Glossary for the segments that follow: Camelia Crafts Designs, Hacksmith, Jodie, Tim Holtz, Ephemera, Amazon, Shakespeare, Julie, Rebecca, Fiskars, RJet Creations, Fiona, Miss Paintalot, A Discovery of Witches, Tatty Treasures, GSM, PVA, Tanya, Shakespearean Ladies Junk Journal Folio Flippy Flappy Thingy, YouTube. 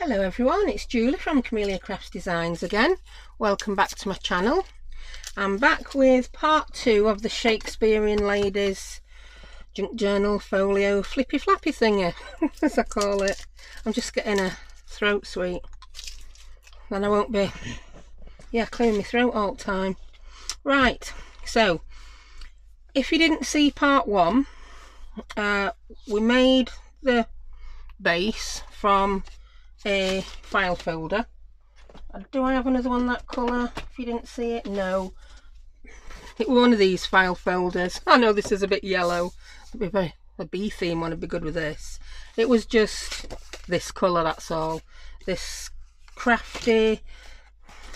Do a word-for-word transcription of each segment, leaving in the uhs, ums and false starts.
Hello everyone, it's Julie from Camelia Crafts Designs again. Welcome back to my channel. I'm back with part two of the Shakespearean Ladies Junk Journal Folio Flippy Flappy Thingy, as I call it. I'm just getting a throat sweet. Then I won't be, yeah, clearing my throat all the time. Right, so if you didn't see part one, uh, we made the base from a file folder. Do I have another one that colour? If you didn't see it, no. It was one of these file folders. I know this is a bit yellow. It'd be very, a bee theme one would be good with this. It was just this colour, that's all. This crafty,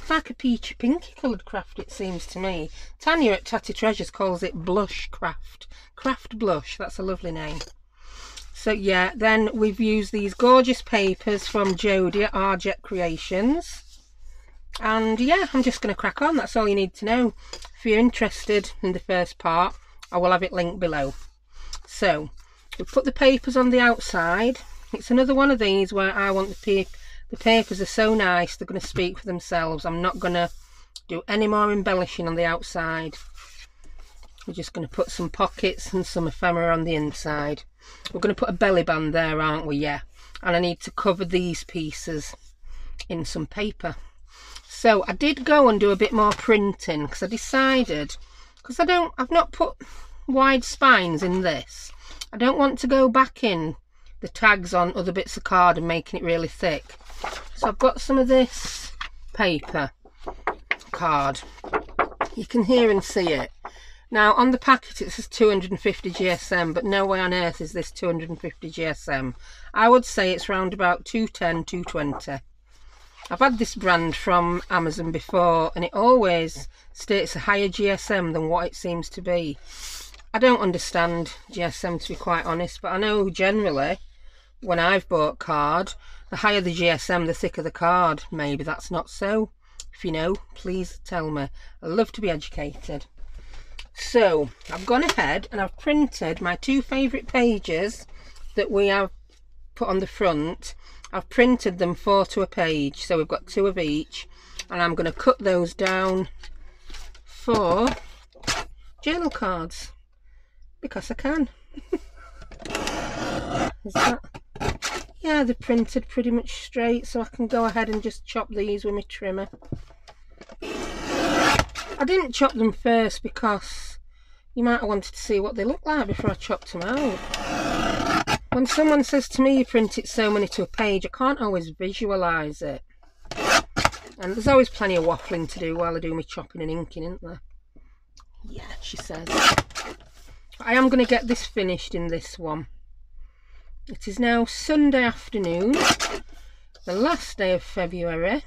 like a peachy pinky coloured craft, it seems to me. Tanya at Tatty Treasures calls it blush craft. Craft blush, that's a lovely name. So yeah, then we've used these gorgeous papers from Jodie at RJet Creations. And yeah, I'm just going to crack on. That's all you need to know. If you're interested in the first part, I will have it linked below. So we've put the papers on the outside. It's another one of these where I want the, pa the papers are so nice, they're going to speak for themselves. I'm not going to do any more embellishing on the outside. We're just going to put some pockets and some ephemera on the inside. We're going to put a belly band there, aren't we? Yeah. And I need to cover these pieces in some paper. So I did go and do a bit more printing because I decided, because I don't, I've not put wide spines in this. I don't want to go back in the tags on other bits of card and making it really thick. So I've got some of this paper card. You can hear and see it. Now on the packet it says two hundred fifty G S M, but no way on earth is this two hundred fifty G S M. I would say it's round about two ten, two twenty. I've had this brand from Amazon before and it always states a higher G S M than what it seems to be. I don't understand G S M to be quite honest, but I know generally when I've bought card, the higher the G S M, the thicker the card. Maybe that's not so. If you know, please tell me. I love to be educated. So I've gone ahead and I've printed my two favourite pages that we have put on the front. I've printed them four to a page, so we've got two of each, and I'm going to cut those down for journal cards because I can. Is that? Yeah, they're printed pretty much straight, so I can go ahead and just chop these with my trimmer. I didn't chop them first because you might have wanted to see what they look like before I chopped them out. When someone says to me you print it so many to a page, I can't always visualise it. And there's always plenty of waffling to do while I do my chopping and inking, isn't there? Yeah, she says. I am going to get this finished in this one. It is now Sunday afternoon, the last day of February.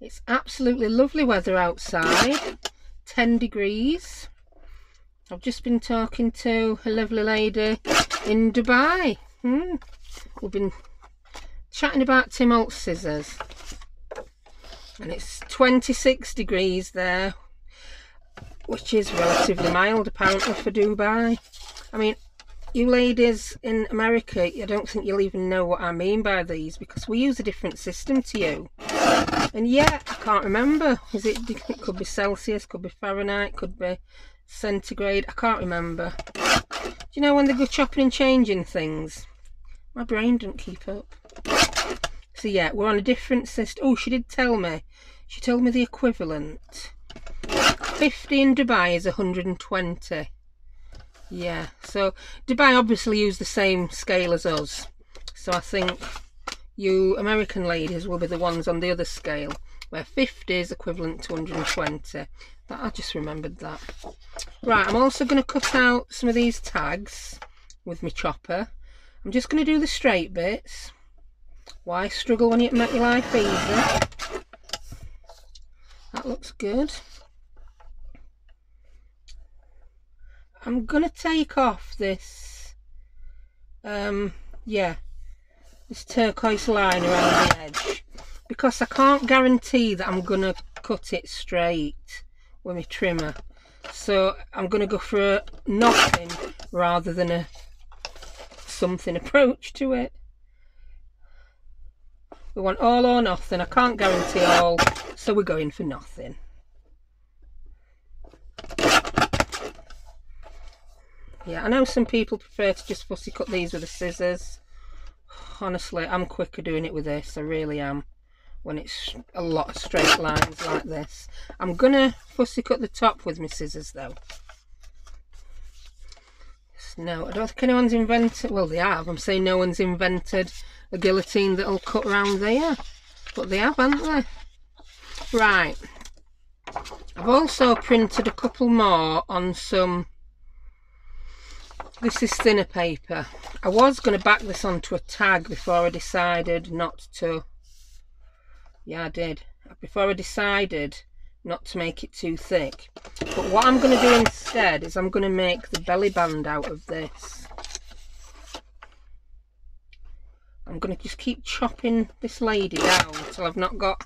It's absolutely lovely weather outside, ten degrees. I've just been talking to a lovely lady in Dubai. Hmm. We've been chatting about Tim Holtz scissors. And it's twenty-six degrees there, which is relatively mild apparently for Dubai. I mean, you ladies in America, I don't think you'll even know what I mean by these because we use a different system to you. And yeah, I can't remember. Is it, it could be Celsius, could be Fahrenheit, could be centigrade. I can't remember. Do you know when they go chopping and changing things? My brain doesn't keep up. So yeah, we're on a different system. Oh, she did tell me. She told me the equivalent. fifty in Dubai is one hundred and twenty. Yeah, so Dubai obviously use the same scale as us. So I think you American ladies will be the ones on the other scale where fifty is equivalent to one hundred and twenty. That, I just remembered that. Right, I'm also going to cut out some of these tags with my chopper. I'm just going to do the straight bits. Why struggle when you make your life easy? That looks good. I'm going to take off this, um, yeah. this turquoise line around the edge because I can't guarantee that I'm going to cut it straight with my trimmer, so I'm going to go for a nothing rather than a something approach to it. We want all or nothing. I can't guarantee all, so we're going for nothing. Yeah, I know some people prefer to just fussy cut these with the scissors. Honestly, I'm quicker doing it with this. I really am. When it's a lot of straight lines like this. I'm going to fussy cut the top with my scissors though. No, I don't think anyone's invented, well they have, I'm saying no one's invented a guillotine that'll cut round there. But they have, haven't they? Right. I've also printed a couple more on some... This is thinner paper. I was going to back this onto a tag before I decided not to. Yeah, I did. Before I decided not to make it too thick. But what I'm going to do instead is I'm going to make the belly band out of this. I'm going to just keep chopping this lady down until I've not got...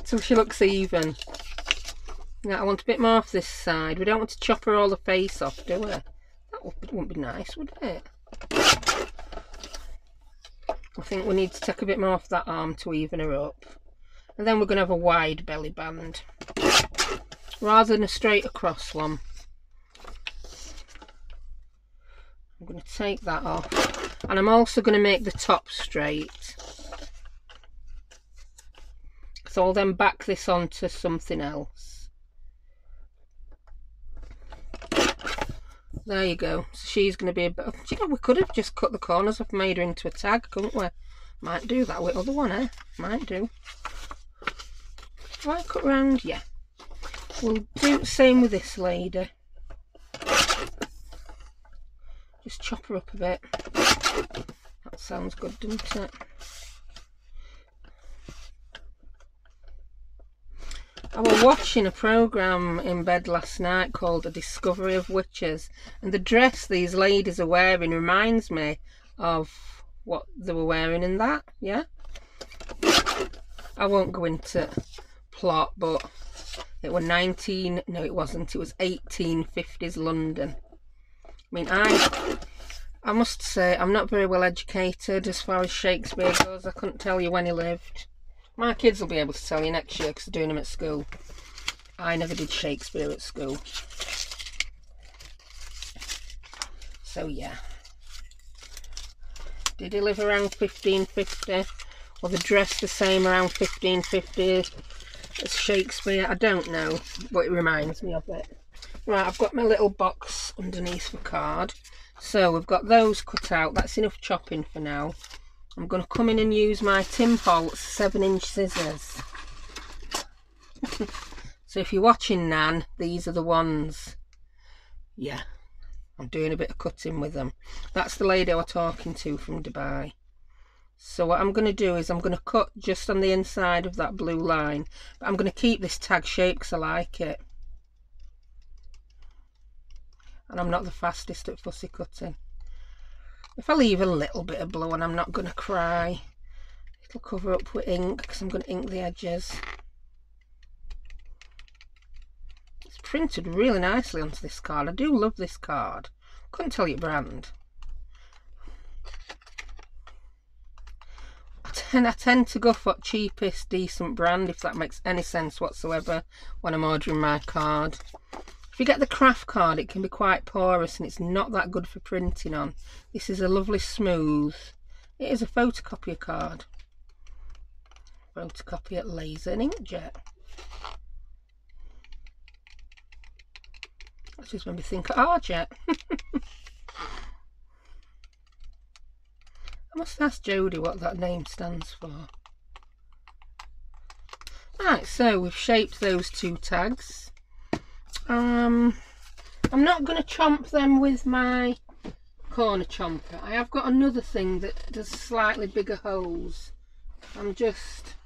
until she looks even. Now I want a bit more off this side. We don't want to chop her all the face off, do we? That wouldn't be nice, would it? I think we need to take a bit more off that arm to even her up. And then we're going to have a wide belly band. Rather than a straight across one. I'm going to take that off. And I'm also going to make the top straight. So I'll then back this onto something else. There you go. So she's going to be a bit... Do you know, we could have just cut the corners off and made her into a tag, couldn't we? Might do that with other one, eh? Might do. Right, cut round, yeah. We'll do the same with this lady. Just chop her up a bit. That sounds good, doesn't it? I was watching a programme in bed last night called A Discovery of Witches, and the dress these ladies are wearing reminds me of what they were wearing in that, yeah? I won't go into plot, but it was nineteen, no it wasn't, it was eighteen fifties London. I mean, I, I must say, I'm not very well educated as far as Shakespeare goes. I couldn't tell you when he lived. My kids will be able to tell you next year because they're doing them at school. I never did Shakespeare at school. So yeah. Did he live around fifteen fifty? Or the dress the same around fifteen fifty as Shakespeare? I don't know, but it reminds me of it. Right, I've got my little box underneath the card. So we've got those cut out. That's enough chopping for now. I'm going to come in and use my Tim Holtz seven inch scissors. So if you're watching, Nan, these are the ones. Yeah, I'm doing a bit of cutting with them. That's the lady I was talking to from Dubai. So what I'm going to do is I'm going to cut just on the inside of that blue line. But I'm going to keep this tag shape because I like it. And I'm not the fastest at fussy cutting. If I leave a little bit of blue, and I'm not going to cry, it'll cover up with ink because I'm going to ink the edges. It's printed really nicely onto this card. I do love this card. Couldn't tell you brand. I tend, I tend to go for cheapest decent brand, if that makes any sense whatsoever, when I'm ordering my card. If you get the craft card, it can be quite porous and it's not that good for printing on. This is a lovely smooth. It is a photocopier card. Photocopier, laser and inkjet. That's just when we think of RJet. I must ask Jodie what that name stands for. Right, so we've shaped those two tags. Um, I'm not going to chomp them with my corner chomper. I have got another thing that does slightly bigger holes. I'm just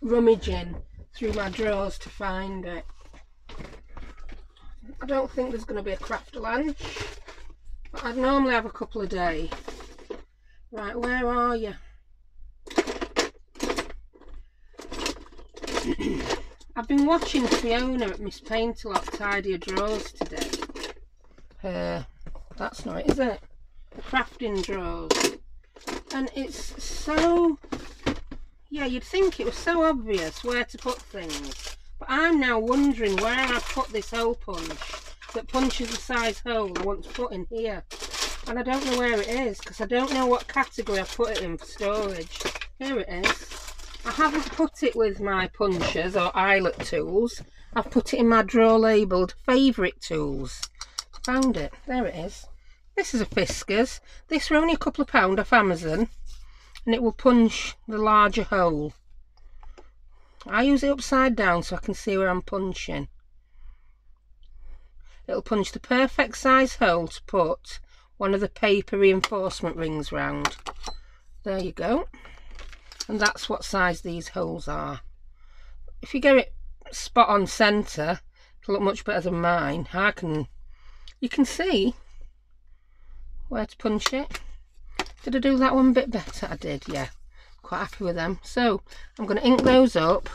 rummaging through my drawers to find it. I don't think there's going to be a craft lunch, but I'd normally have a couple a day. Right, where are you? I've been watching Fiona at Miss Paintalot tidy her drawers today. Her, that's not it, is it? The crafting drawers. and it's so, yeah, you'd think it was so obvious where to put things, but I'm now wondering where I put this hole punch that punches the size hole I want to put in here, and I don't know where it is because I don't know what category I put it in for storage. Here it is. I haven't put it with my punchers or eyelet tools. I've put it in my drawer labelled favourite tools. Found it. There it is. This is a Fiskars. This were only a couple of pound off Amazon, and it will punch the larger hole. I use it upside down so I can see where I'm punching. It'll punch the perfect size hole to put one of the paper reinforcement rings round. There you go. And that's what size these holes are. If you get it spot on centre, it'll look much better than mine. I can, you can see where to punch it. Did I do that one a bit better? I did, yeah. Quite happy with them. So I'm going to ink those up.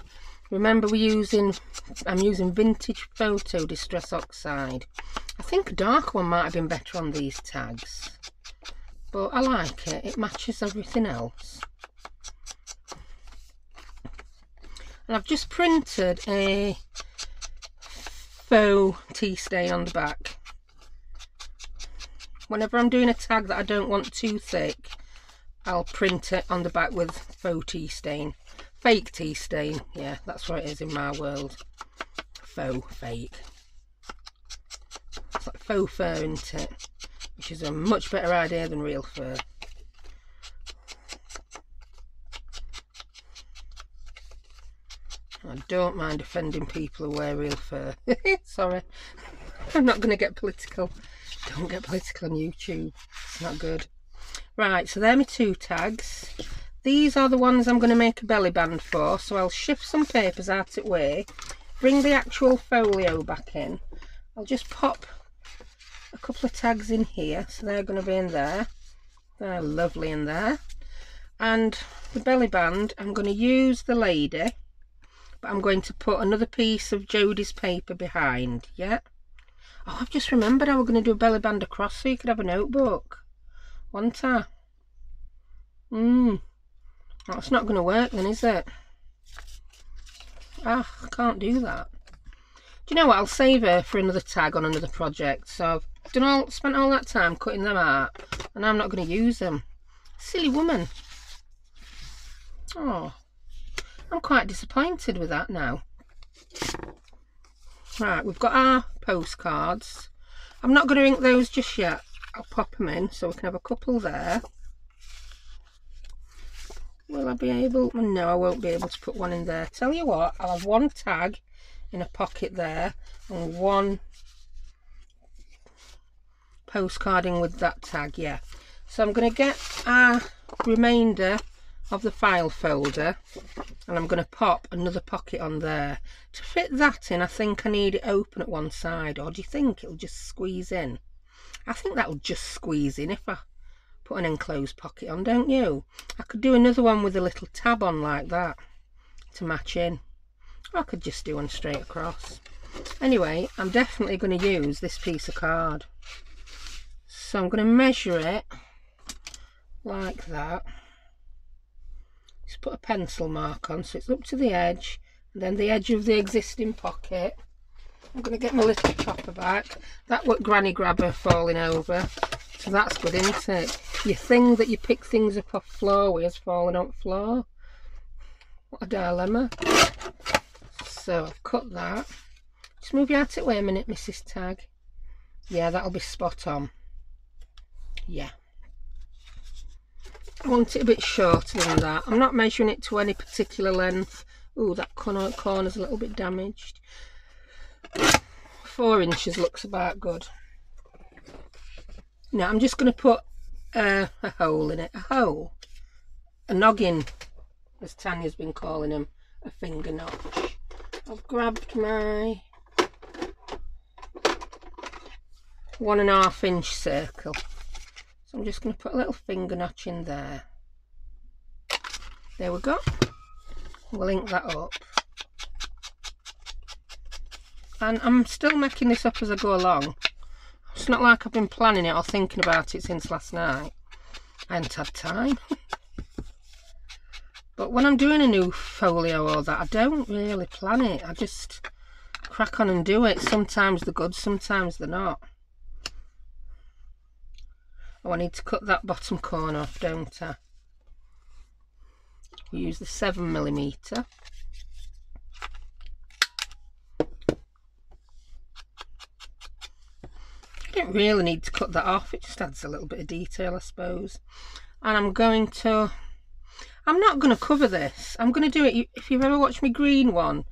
Remember, we're using, I'm using vintage photo distress oxide. I think a dark one might have been better on these tags, but I like it. It matches everything else. And I've just printed a faux tea stain on the back. Whenever I'm doing a tag that I don't want too thick, I'll print it on the back with faux tea stain. Fake tea stain, yeah, that's what it is in my world. Faux, fake. It's like faux fur, isn't it? Which is a much better idea than real fur. I don't mind offending people who wear real fur. Sorry, I'm not going to get political. Don't get political on YouTube, it's not good. Right, so they're my two tags. These are the ones I'm going to make a belly band for, so I'll shift some papers out of the way, bring the actual folio back in. I'll just pop a couple of tags in here, so they're going to be in there. They're lovely in there. And the belly band, I'm going to use the lady, but I'm going to put another piece of Jodie's paper behind, yeah? Oh, I've just remembered I was going to do a belly band across so you could have a notebook, wasn't I? Mmm, that's not going to work then, is it? Ah, I can't do that. Do you know what, I'll save her for another tag on another project, so I've done all, spent all that time cutting them out, and I'm not going to use them. Silly woman. Oh, I'm quite disappointed with that now. Right, we've got our postcards. I'm not going to ink those just yet. I'll pop them in so we can have a couple there. Will I be able? No, I won't be able to put one in there. Tell you what, I'll have one tag in a pocket there and one postcarding with that tag, yeah. So I'm going to get our remainder of the file folder, and I'm going to pop another pocket on there. To fit that in, I think I need it open at one side, or do you think it'll just squeeze in? I think that'll just squeeze in if I put an enclosed pocket on, don't you? I could do another one with a little tab on like that to match in, or I could just do one straight across. Anyway, I'm definitely going to use this piece of card, so I'm going to measure it like that. Just put a pencil mark on so it's up to the edge, and then the edge of the existing pocket. I'm going to get my little chopper back. That was granny grabber falling over, so that's good, isn't it? Your thing that you pick things up off floor with has fallen on the floor. What a dilemma. So I've cut that. Just move you out of the way a minute, Missus Tag. Yeah, that'll be spot on. Yeah. I want it a bit shorter than that. I'm not measuring it to any particular length. Ooh, that corner, corner's a little bit damaged. Four inches looks about good. Now I'm just going to put uh, a hole in it. A hole. A noggin, as Tanya's been calling them. A finger notch. I've grabbed my one and a half inch circle. So I'm just going to put a little finger notch in there. There we go. We'll ink that up. And I'm still making this up as I go along. It's not like I've been planning it or thinking about it since last night. I didn't have time. But when I'm doing a new folio or that, I don't really plan it. I just crack on and do it. Sometimes they're good, sometimes they're not. Oh, I need to cut that bottom corner off, don't I? We use the seven millimeter. I don't really need to cut that off, it just adds a little bit of detail, I suppose. And I'm going to... I'm not going to cover this. I'm going to do it. If you've ever watched my green one,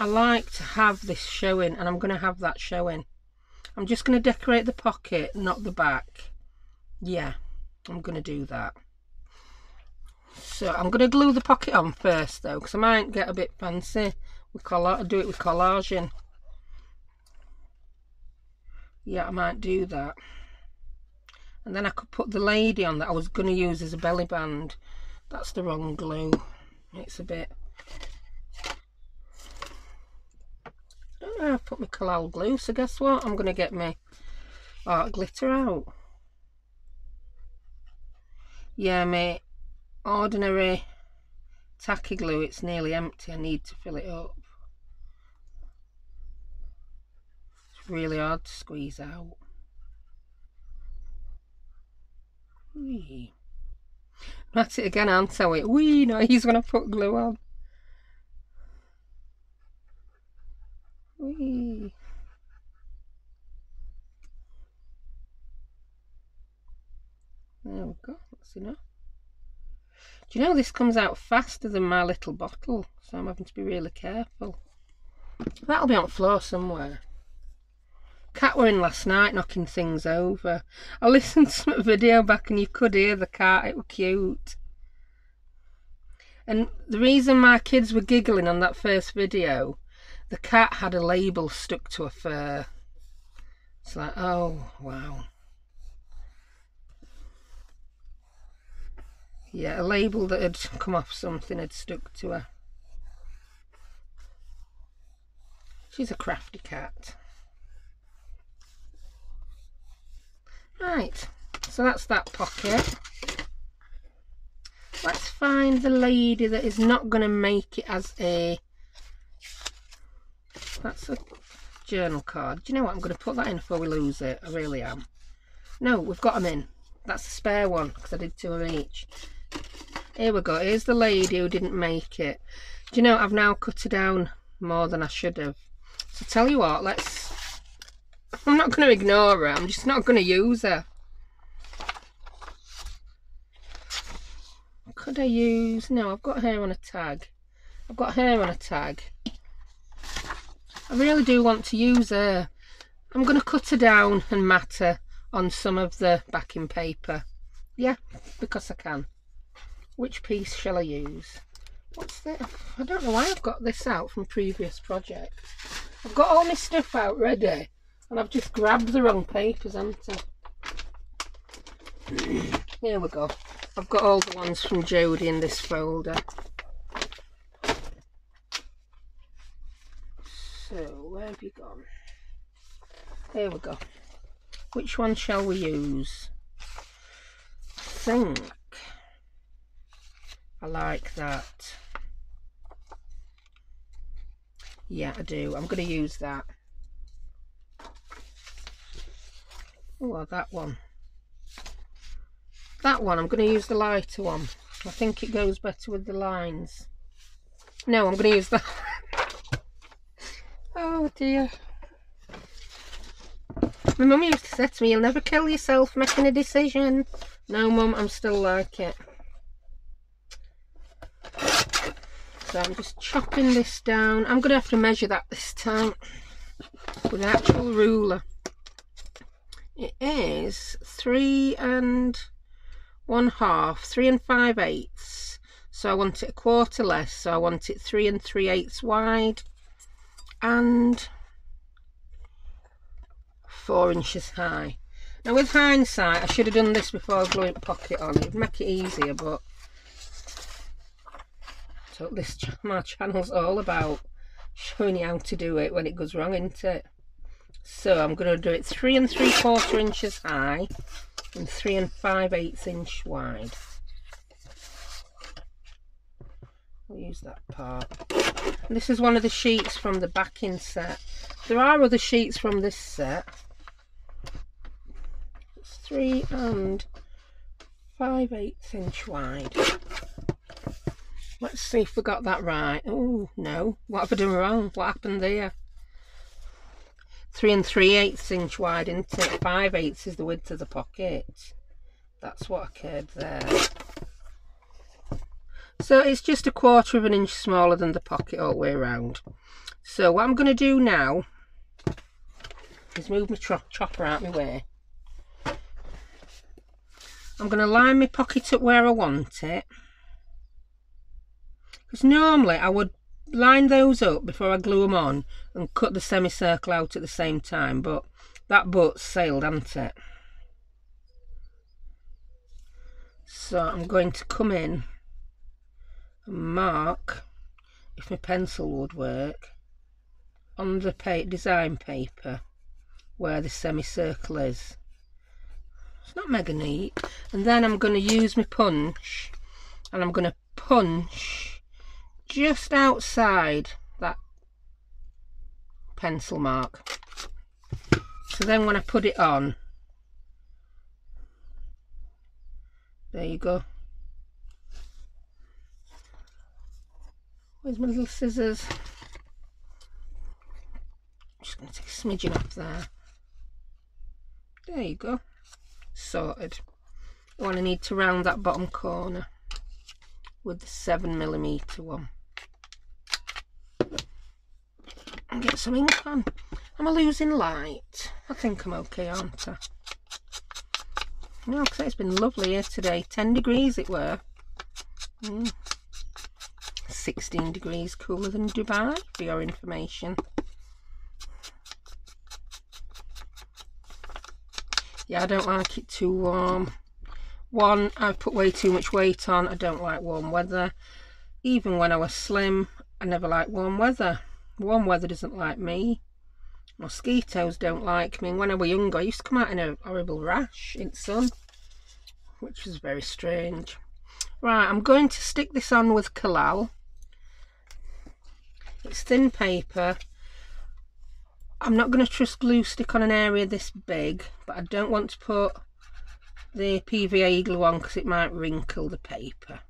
I like to have this showing, and I'm going to have that showing. I'm just going to decorate the pocket, not the back. Yeah, I'm going to do that. So I'm going to glue the pocket on first, though, because I might get a bit fancy. We coll- do it with collaging. Yeah, I might do that. And then I could put the lady on that I was going to use as a belly band. That's the wrong glue. It's a bit... I don't know, I've put my collal glue, so guess what? I'm going to get my art glitter out. Yeah, my ordinary tacky glue, it's nearly empty. I need to fill it up. It's really hard to squeeze out. Whee. That's it again, aren't I? Wee, no, he's going to put glue on. Wee. There we go, that's enough. Do you know this comes out faster than my little bottle, so I'm having to be really careful. That'll be on the floor somewhere. Cat were in last night knocking things over. I listened to the video back and you could hear the cat, it were cute. And the reason my kids were giggling on that first video, the cat had a label stuck to a fur. It's like, oh wow. Yeah, a label that had come off something had stuck to her. She's a crafty cat. Right, so that's that pocket. Let's find the lady that is not going to make it as a... That's a journal card. Do you know what? I'm going to put that in before we lose it. I really am. No, we've got them in. That's the spare one, because I did two of each. Here we go. Here's the lady who didn't make it. Do you know, I've now cut her down more than I should have. So tell you what, let's... I'm not going to ignore her, I'm just not going to use her. Could I use... No, I've got her on a tag. I've got her on a tag. I really do want to use her. I'm going to cut her down and mat her on some of the backing paper. Yeah, because I can. Which piece shall I use? What's this? I don't know why I've got this out from previous projects. I've got all my stuff out ready. And I've just grabbed the wrong papers, haven't I? Here we go. I've got all the ones from Jodie in this folder. So, where have you gone? Here we go. Which one shall we use? I think I like that. Yeah, I do. I'm going to use that. Oh, that one. That one, I'm going to use the lighter one. I think it goes better with the lines. No, I'm going to use that. Oh dear. My mum used to say to me, you'll never kill yourself making a decision. No mum, I'm still like it. So I'm just chopping this down. I'm going to have to measure that this time with an actual ruler. It is three and one half, three and five eighths. So I want it a quarter less. So I want it three and three eighths wide and four inches high. Now with hindsight, I should have done this before gluing pocket on. It'd make it easier, but so this ch my channel's all about showing you how to do it when it goes wrong, isn't it? So I'm going to do it three and three quarter inches high and three and five eighths inch wide. We'll use that part. And this is one of the sheets from the backing set. There are other sheets from this set. It's three and five eighths inch wide. Let's see if we got that right. Oh no, what have I done wrong? What happened there? Three and three eighths inch wide, isn't it? Five eighths is the width of the pocket. That's what occurred there. So it's just a quarter of an inch smaller than the pocket all the way around. So what I'm going to do now is move my chopper out of my way. I'm going to line my pocket up where I want it. Because normally I would line those up before I glue them on and cut the semicircle out at the same time, but that boat's sailed, hasn't it? So I'm going to come in and mark, if my pencil would work, on the pa design paper where the semicircle is. It's not mega neat. And then I'm going to use my punch and I'm going to punch just outside that pencil mark. So then when I put it on, there you go. Where's my little scissors? I'm just going to take a smidgen off there. There you go. Sorted. Oh, and I need to round that bottom corner with the seven millimeter one. And get some ink on. Am I losing light? I think I'm okay, aren't I? No, because it's been lovely here today. ten degrees it were. Mm. sixteen degrees cooler than Dubai, for your information. Yeah, I don't like it too warm. One, I've put way too much weight on. I don't like warm weather. Even when I was slim, I never liked warm weather. Warm weather doesn't like me. Mosquitoes don't like me. And when I was younger, I used to come out in a horrible rash in the sun, which was very strange. Right, I'm going to stick this on with Kalal. It's thin paper. I'm not going to trust glue stick on an area this big, but I don't want to put the P V A glue on because it might wrinkle the paper.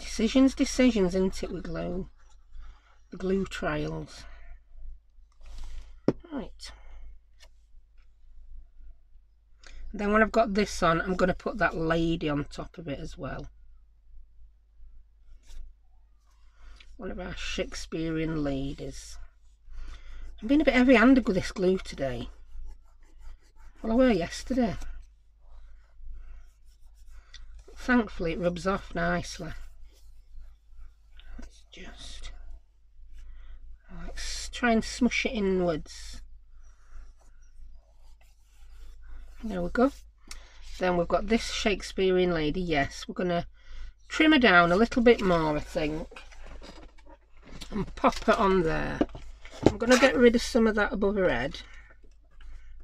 Decisions, decisions, isn't it, with glue? The glue trails. Right. Then when I've got this on, I'm going to put that lady on top of it as well. One of our Shakespearean ladies. I'm being a bit heavy-handed with this glue today. Well, I were yesterday. But thankfully, it rubs off nicely. Let's just... Let's try and smush it inwards. There we go. Then we've got this Shakespearean lady. Yes, we're going to trim her down a little bit more, I think. And pop it on there. I'm going to get rid of some of that above her head.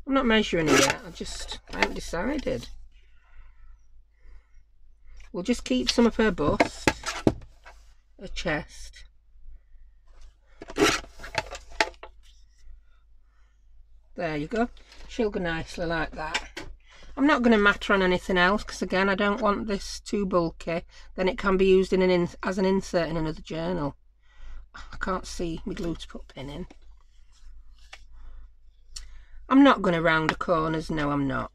I'm not measuring it yet. I just I haven't decided. We'll just keep some of her bust, her chest. There you go. She'll go nicely like that. I'm not going to matter on anything else because, again, I don't want this too bulky. Then it can be used in an in as an insert in another journal. I can't see my glue to put pin in. I'm not going to round the corners, no I'm not,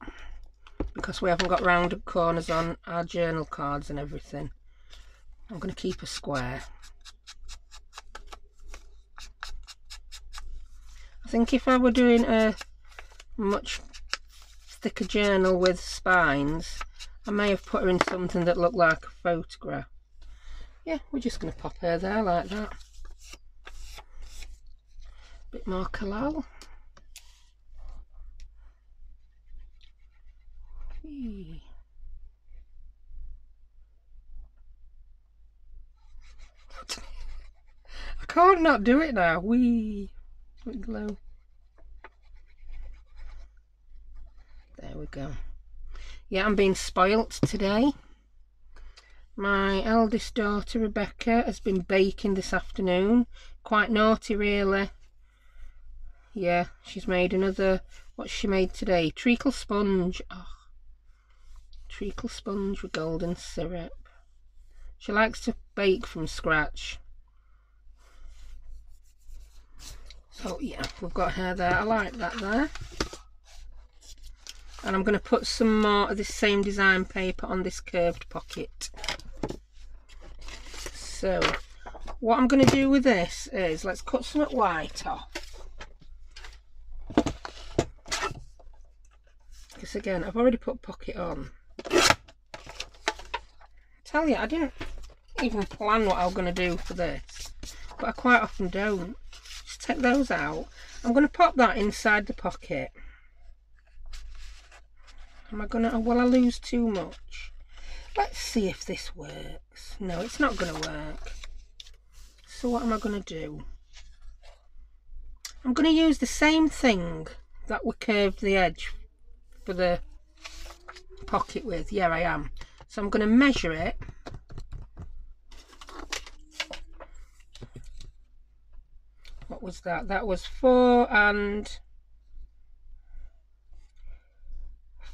because we haven't got rounded corners on our journal cards and everything. I'm going to keep a square. I think if I were doing a much thicker journal with spines, I may have put her in something that looked like a photograph. Yeah, we're just going to pop her there like that. Bit more Kalal. Whee. I can't not do it now. Wee. Glow. There we go. Yeah, I'm being spoilt today. My eldest daughter Rebecca has been baking this afternoon. Quite naughty really. Yeah, she's made another, what's she made today? Treacle sponge. Oh, treacle sponge with golden syrup. She likes to bake from scratch. So yeah, we've got her there. I like that there. And I'm going to put some more of this same design paper on this curved pocket. So what I'm going to do with this is, let's cut some white off. Because again, I've already put pocket on. I tell you, I didn't even plan what I was going to do for this. But I quite often don't. Just take those out. I'm going to pop that inside the pocket. Am I gonna, will I lose too much? Let's see if this works. No, it's not gonna work. So what am I gonna do? I'm gonna use the same thing that we curved the edge for the pocket with. Yeah, I am. So I'm gonna measure it. What was that? That was four and...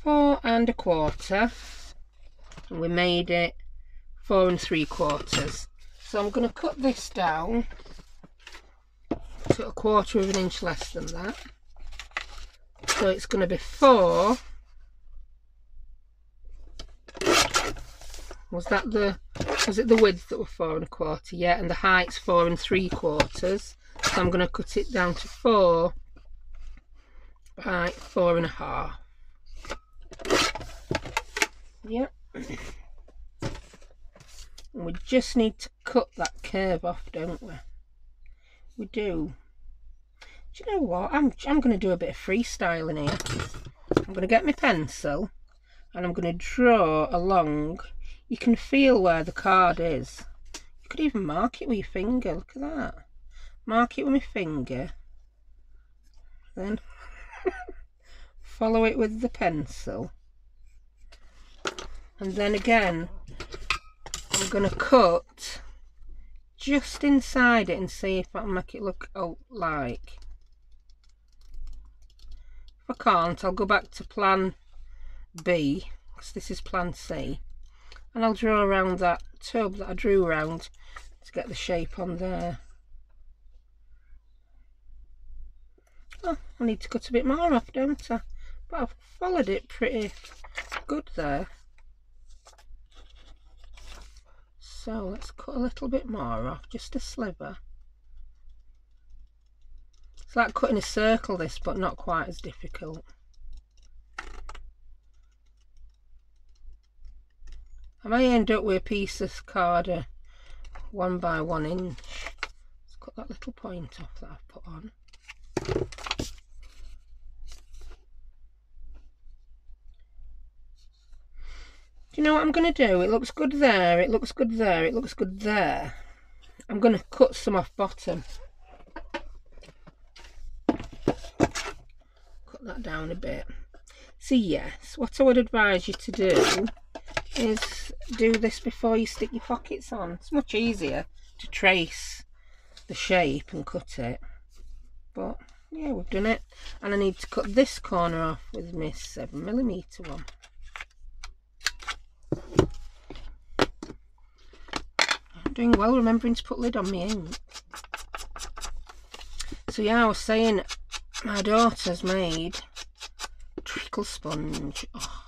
four and a quarter, and we made it four and three quarters. So I'm going to cut this down to a quarter of an inch less than that. So it's going to be four. Was that the, was it the width that were four and a quarter? Yeah, and the height's four and three quarters. So I'm going to cut it down to four by four and a half. Yep, and we just need to cut that curve off, don't we? We do. Do you know what? I'm I'm going to do a bit of freestyling here. I'm going to get my pencil and I'm going to draw along. You can feel where the card is. You could even mark it with your finger. Look at that. Mark it with my finger. Then follow it with the pencil. And then again, I'm going to cut just inside it and see if I can make it look out like. If I can't, I'll go back to plan B, because this is plan C. And I'll draw around that tub that I drew around to get the shape on there. Oh, I need to cut a bit more off, don't I? But I've followed it pretty good there. So let's cut a little bit more off, just a sliver. It's like cutting a circle this, but not quite as difficult. I may end up with a piece of card uh, one by one inch. Let's cut that little point off that I've put on. You know what I'm going to do? It looks good there, it looks good there, it looks good there. I'm going to cut some off bottom. Cut that down a bit. So yes, what I would advise you to do is do this before you stick your pockets on. It's much easier to trace the shape and cut it. But yeah, we've done it. And I need to cut this corner off with my seven millimeter one. Doing well remembering to put lid on me ink. So yeah, I was saying my daughter's made treacle sponge. Oh.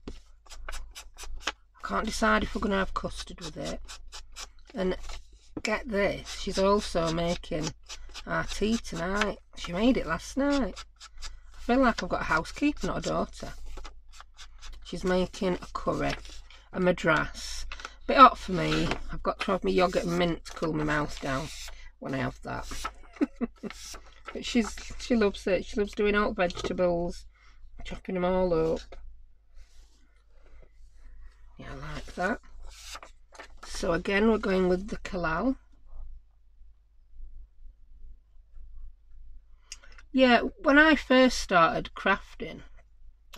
I can't decide if we're going to have custard with it. And get this, she's also making our tea tonight. She made it last night. I feel like I've got a housekeeper, not a daughter. She's making a curry. A madras. Bit hot for me. I've got to have my yoghurt and mint to cool my mouth down when I have that. But she's she loves it. She loves doing all vegetables, chopping them all up. Yeah, I like that. So again, we're going with the collal. Yeah, when I first started crafting,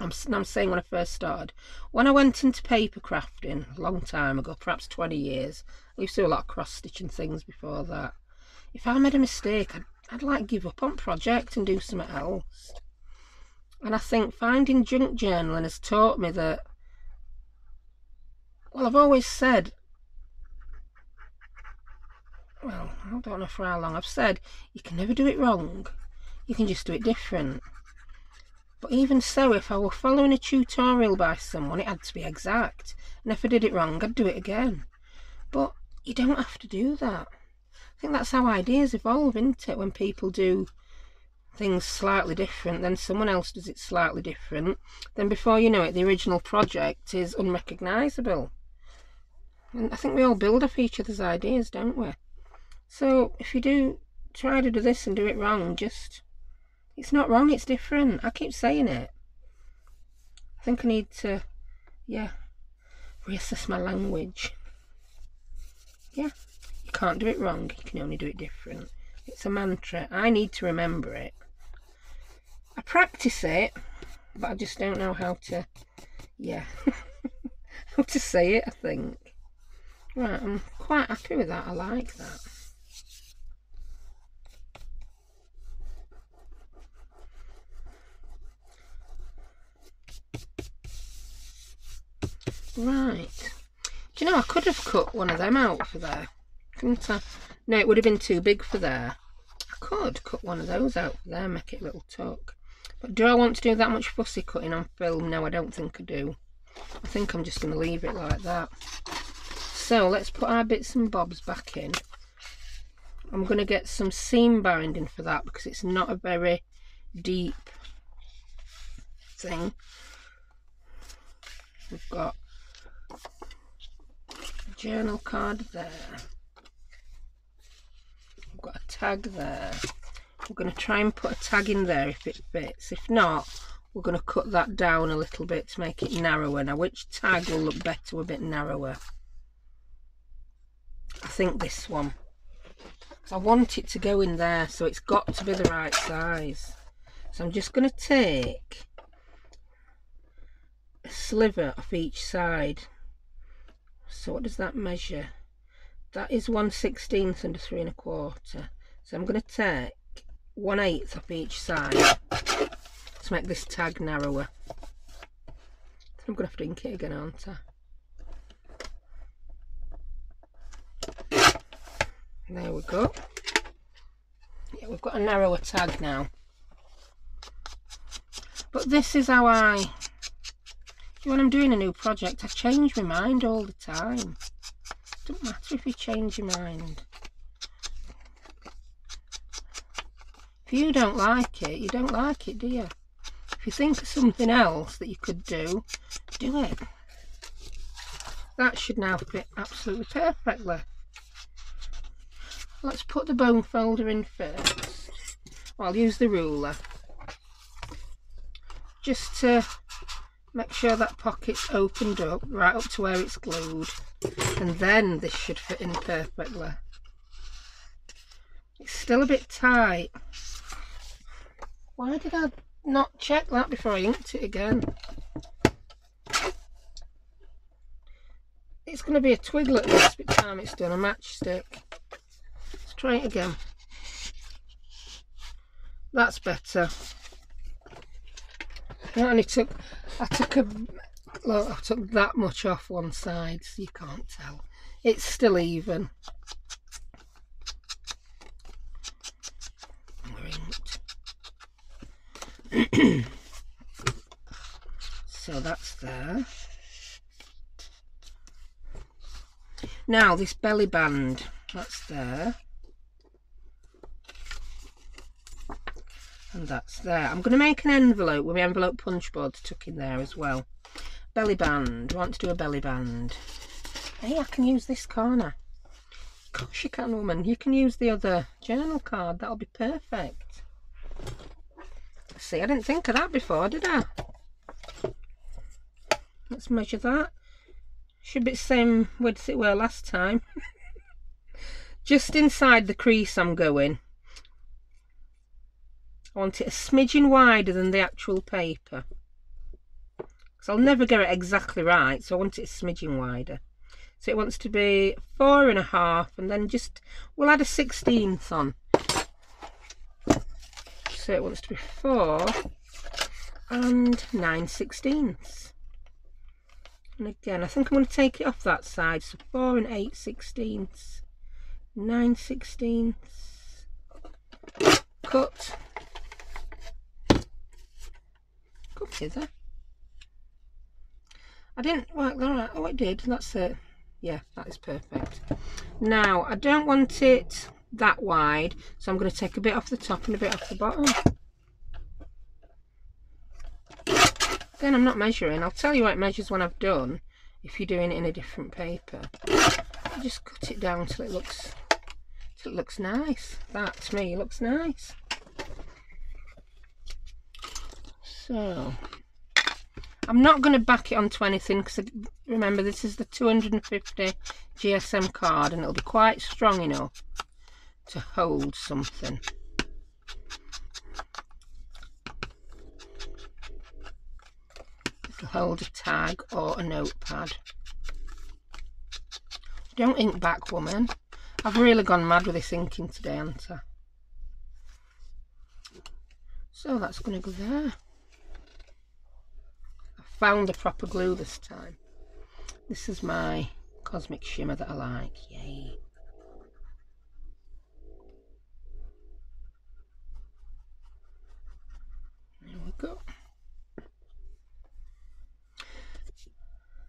I'm, I'm saying when I first started, when I went into paper crafting a long time ago, perhaps twenty years, I used to do a lot of cross-stitching things before that. If I made a mistake, I'd, I'd like give up on project and do something else. And I think finding junk journaling has taught me that, well, I've always said, well, I don't know for how long, I've said, you can never do it wrong. You can just do it different. But even so, if I were following a tutorial by someone, it had to be exact, and if I did it wrong, I'd do it again. But you don't have to do that. I think that's how ideas evolve, isn't it? When people do things slightly different, then someone else does it slightly different, then before you know it, the original project is unrecognisable. And I think we all build off each other's ideas, don't we? So if you do try to do this and do it wrong, just... it's not wrong, it's different. I keep saying it. I think I need to, yeah, reassess my language. Yeah, you can't do it wrong, you can only do it different. It's a mantra. I need to remember it. I practice it, but I just don't know how to, yeah, how to say it, I think. Right, I'm quite happy with that. I like that. Right, do you know, I could have cut one of them out for there, couldn't I? No, it would have been too big for there. I could cut one of those out for there, make it a little tuck. But do I want to do that much fussy cutting on film? No, I don't think I do. I think I'm just going to leave it like that. So let's put our bits and bobs back in. I'm going to get some seam binding for that because it's not a very deep thing. We've got a journal card there, we've got a tag there. We're going to try and put a tag in there if it fits. If not, we're going to cut that down a little bit to make it narrower. Now, which tag will look better a bit narrower? I think this one, because I want it to go in there, so it's got to be the right size. So I'm just going to take a sliver off each side. So what does that measure? That is one sixteenth under three and a quarter. So I'm going to take one eighth off each side to make this tag narrower. I'm going to have to ink it again, aren't I? There we go. Yeah, we've got a narrower tag now. But this is how I... when I'm doing a new project, I change my mind all the time. It doesn't matter if you change your mind. If you don't like it, you don't like it, do you? If you think of something else that you could do, do it. That should now fit absolutely perfectly. Let's put the bone folder in first. I'll use the ruler just to make sure that pocket's opened up right up to where it's glued, and then this should fit in perfectly. It's still a bit tight. Why did I not check that before I inked it again? It's going to be a twiggle at this by the time it's done, a matchstick. Let's try it again. That's better. I only took, I took a, look, I took that much off one side, so you can't tell. It's still even. We're inked. So that's there. Now this belly band, that's there. And that's there. I'm going to make an envelope with my envelope punch board tucked in there as well. Belly band. I want to do a belly band. Hey, I can use this corner. Of course you can, woman. You can use the other journal card. That'll be perfect. See, I didn't think of that before, did I? Let's measure that. Should be the same width as it were last time. Just inside the crease I'm going. I want it a smidgen wider than the actual paper, because I'll never get it exactly right, so I want it a smidgen wider. So it wants to be four and a half, and then just, we'll add a sixteenth on. So it wants to be four and nine sixteenths. And again, I think I'm going to take it off that side, so four and eight sixteenths, nine sixteenths, cut. Cut hither. I didn't work that out. Oh, it did. That's it. Yeah, that is perfect. Now, I don't want it that wide, so I'm going to take a bit off the top and a bit off the bottom. Then I'm not measuring. I'll tell you what it measures when I've done, if you're doing it in a different paper. I'll just cut it down till it looks, till it looks nice. That, to me, looks nice. So... I'm not going to back it onto anything, because remember this is the two hundred and fifty G S M card and it'll be quite strong enough to hold something. It'll hold a tag or a notepad. Don't ink back, woman. I've really gone mad with this inking today, haven't I? So that's going to go there. Found the proper glue this time. This is my cosmic shimmer that I like. Yay. There we go.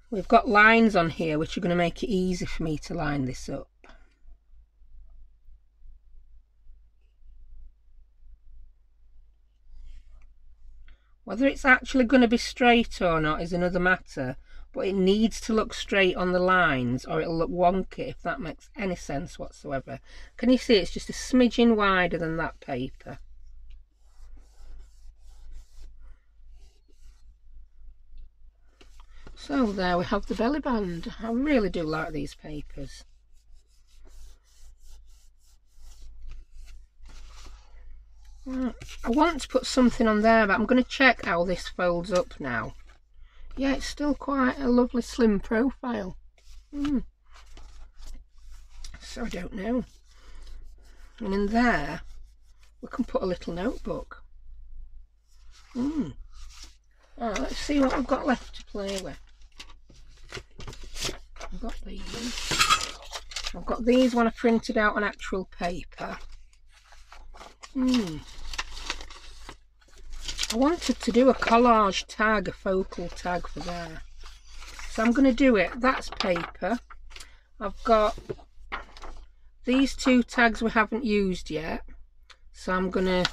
We've got lines on here which are going to make it easy for me to line this up. Whether it's actually going to be straight or not is another matter, but it needs to look straight on the lines or it'll look wonky, if that makes any sense whatsoever. Can you see it's just a smidgen wider than that paper? So there we have the belly band. I really do like these papers. I want to put something on there, but I'm going to check how this folds up now. Yeah, it's still quite a lovely slim profile. Mm. So I don't know. And in there, we can put a little notebook. Mm. All right, let's see what I've got left to play with. I've got these. I've got these when I printed out on actual paper. Hmm. I wanted to do a collage tag, a focal tag for there. So I'm going to do it. That's paper. I've got these two tags we haven't used yet. So I'm going to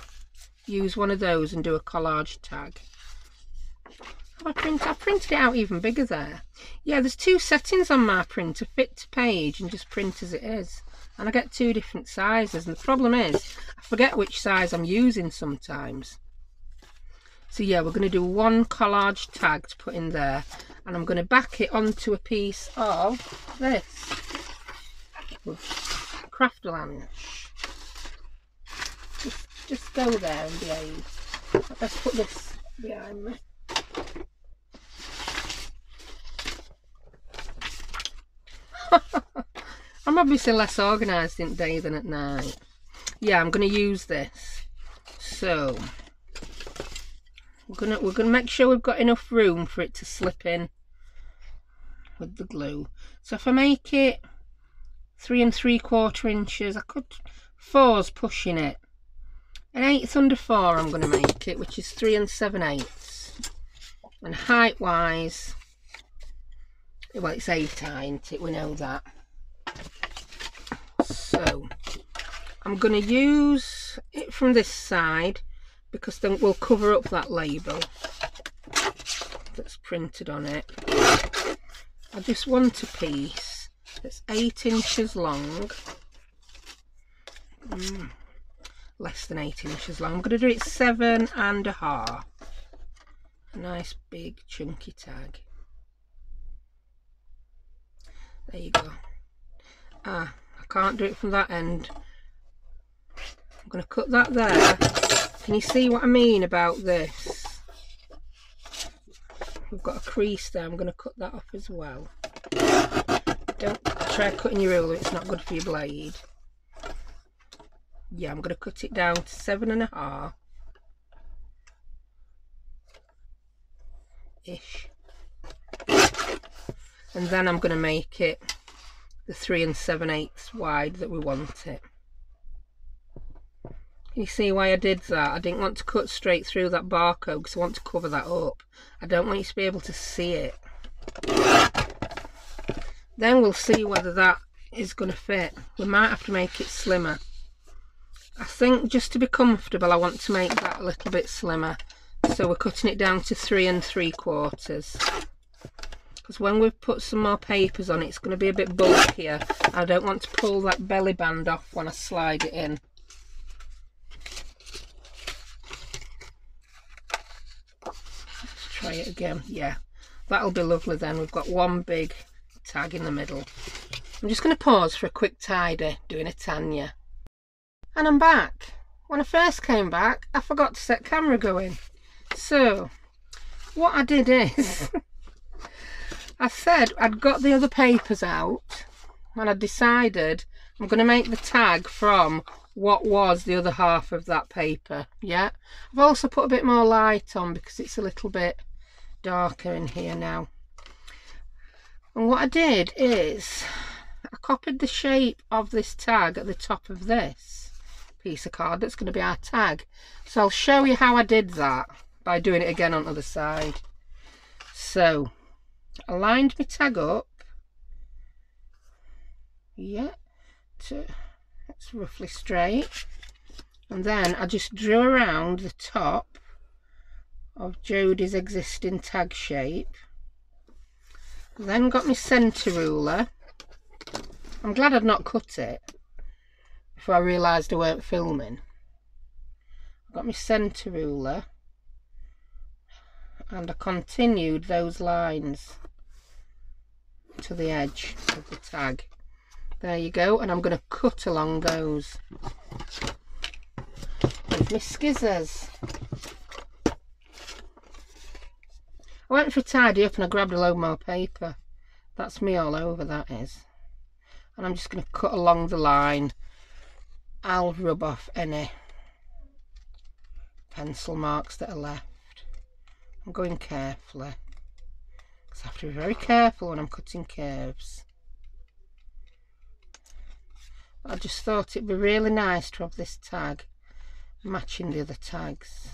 use one of those and do a collage tag. Have I print, I printed it out even bigger there. Yeah, there's two settings on my printer, fit to page and just print as it is. And I get two different sizes, and the problem is I forget which size I'm using sometimes. So yeah, we're going to do one collage tag to put in there, and I'm going to back it onto a piece of this with Craftalange. Just, just go there and behave. Let's put this behind me. I'm obviously less organised in the day than at night. Yeah, I'm going to use this. So we're going to we're going to make sure we've got enough room for it to slip in with the glue. So if I make it three and three quarter inches, I could four's pushing it. An eighth under four, I'm going to make it, which is three and seven eighths. And height wise, well, it's eight high, isn't it? We know that. So I'm going to use it from this side, because then we'll cover up that label that's printed on it. I just want a piece that's eight inches long, mm, less than eight inches long. I'm going to do it seven and a half. A nice big chunky tag. There you go. Ah, I can't do it from that end. I'm going to cut that there. Can you see what I mean about this? We've got a crease there. I'm going to cut that off as well. Don't try cutting your ruler, it's not good for your blade. Yeah, I'm going to cut it down to seven and a half ish, and then I'm going to make it the three and seven eighths wide that we want it. You see why I did that? I didn't want to cut straight through that barcode because I want to cover that up. I don't want you to be able to see it. Then we'll see whether that is going to fit. We might have to make it slimmer. I think just to be comfortable I want to make that a little bit slimmer. So we're cutting it down to three and three quarters. Because when we've put some more papers on it, it's going to be a bit bulkier. I don't want to pull that belly band off when I slide it in. Try it again. Yeah, that'll be lovely. Then we've got one big tag in the middle. I'm just going to pause for a quick tidy, doing a Tanya. And I'm back. When I first came back I forgot to set camera going, so what I did is I said I'd got the other papers out and I decided I'm going to make the tag from what was the other half of that paper. Yeah, I've also put a bit more light on because it's a little bit darker in here now. And what I did is I copied the shape of this tag at the top of this piece of card that's going to be our tag. So I'll show you how I did that by doing it again on the other side. So I lined my tag up. Yeah, to, it's roughly straight, and then I just drew around the top of Jodie's existing tag shape. Then got my centre ruler. I'm glad I'd not cut it before I realised I weren't filming. I got my centre ruler and I continued those lines to the edge of the tag. There you go, and I'm going to cut along those with my scissors. I went for a tidy up and I grabbed a load more paper. That's me all over, that is. And I'm just going to cut along the line. I'll rub off any pencil marks that are left. I'm going carefully, because I have to be very careful when I'm cutting curves. I just thought it'd be really nice to have this tag matching the other tags.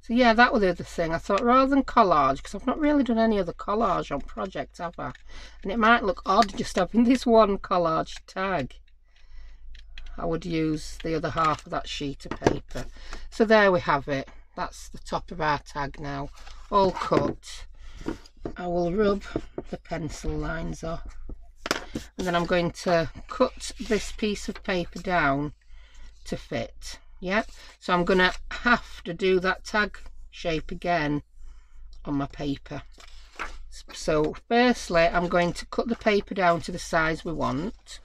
So yeah, that was the other thing. I thought rather than collage, because I've not really done any other collage on project, have I? And it might look odd just having this one collage tag. I would use the other half of that sheet of paper. So there we have it. That's the top of our tag now, all cut. I will rub the pencil lines off, and then I'm going to cut this piece of paper down to fit. Yeah, so I'm gonna have to do that tag shape again on my paper. So firstly I'm going to cut the paper down to the size we want.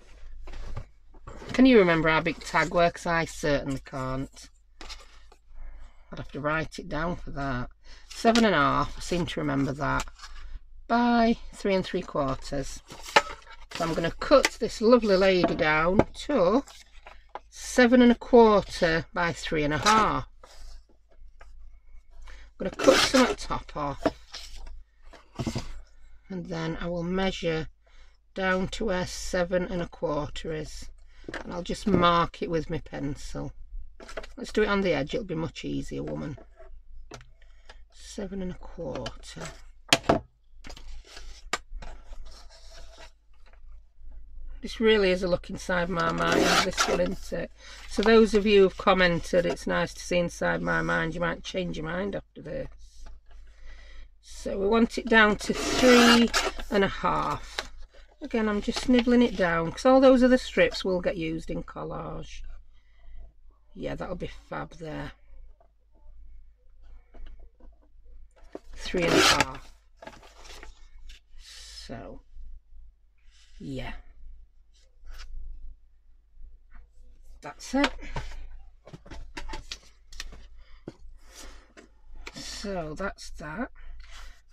Can you remember how big tag works? I certainly can't. I'd have to write it down for that. Seven and a half, I seem to remember that, by three and three quarters. So I'm going to cut this lovely lady down to seven and a quarter by three and a half. I'm going to cut some of the top off, and then I will measure down to where seven and a quarter is, and I'll just mark it with my pencil. Let's do it on the edge, it'll be much easier, woman. Seven and a quarter. This really is a look inside my mind, this one, isn't it? So those of you who've commented, it's nice to see inside my mind, you might change your mind after this. So we want it down to three and a half. Again, I'm just nibbling it down, because all those other strips will get used in collage. Yeah, that'll be fab there. three and a half. So, yeah. That's it. So that's that.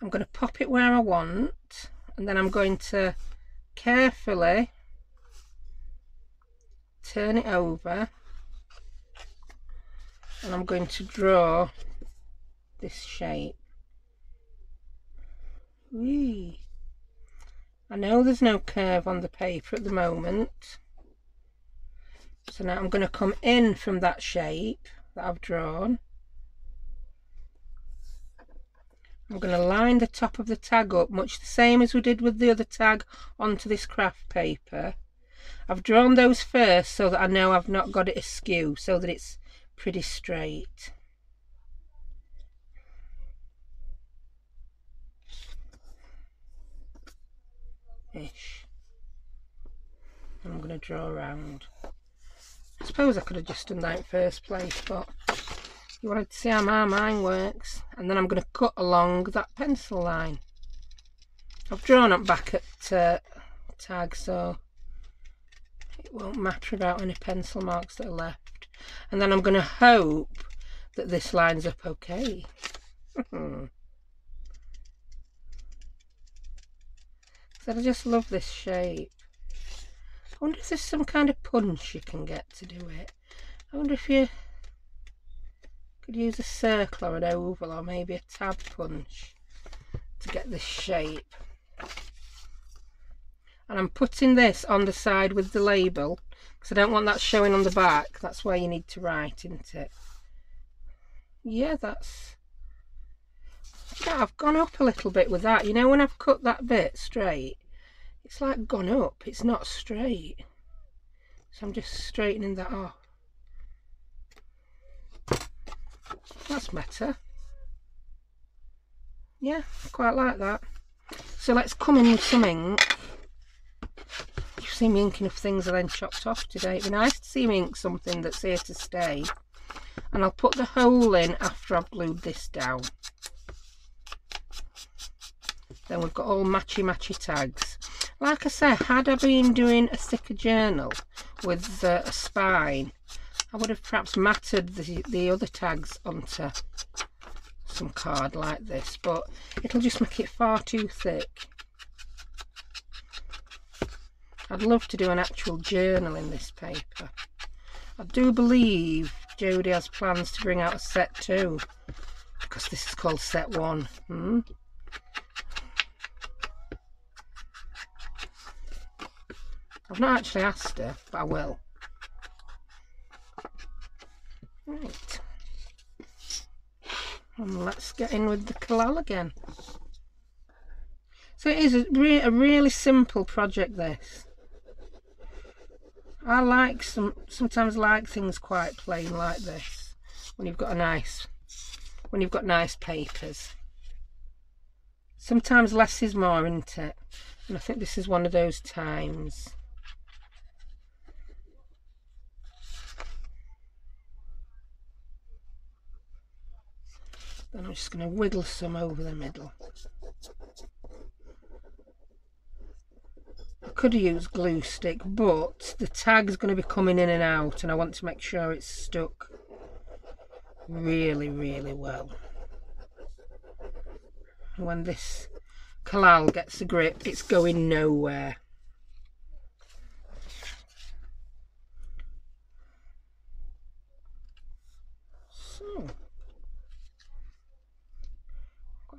I'm going to pop it where I want, and then I'm going to carefully turn it over, and I'm going to draw this shape. Whee. I know there's no curve on the paper at the moment, so now I'm going to come in from that shape that I've drawn. I'm going to line the top of the tag up much the same as we did with the other tag onto this craft paper. I've drawn those first so that I know I've not got it askew, so that it's pretty straight. Ish. I'm going to draw around. I suppose I could have just done that in first place, but you wanted to see how my mind works. And then I'm going to cut along that pencil line. I've drawn up back at uh, tag, so it won't matter about any pencil marks that are left. And then I'm going to hope that this lines up okay. So I just love this shape. I wonder if there's some kind of punch you can get to do it. I wonder if you could use a circle or an oval or maybe a tab punch to get this shape. And I'm putting this on the side with the label because I don't want that showing on the back. That's where you need to write, isn't it? Yeah, that's... Yeah, I've gone up a little bit with that. You know, when I've cut that bit straight, it's like gone up. It's not straight. So I'm just straightening that off. That's better. Yeah, I quite like that. So let's come in with some ink. You've seen me inking of things that then chopped off today. It'd be nice to see me ink something that's here to stay. And I'll put the hole in after I've glued this down. Then we've got all matchy matchy tags. Like I said, had I been doing a thicker journal with uh, a spine, I would have perhaps matted the, the other tags onto some card like this, but it'll just make it far too thick. I'd love to do an actual journal in this paper. I do believe Jodie has plans to bring out a set two, because this is called set one. Hmm? I've not actually asked her, but I will. Right, and let's get in with the collal again. So it is a, re a really simple project, this. I like some sometimes like things quite plain like this when you've got a nice when you've got nice papers. Sometimes less is more, isn't it? And I think this is one of those times. Then I'm just going to wiggle some over the middle. I could use glue stick, but the tag's going to be coming in and out, and I want to make sure it's stuck really, really well. And when this collal gets a grip, it's going nowhere.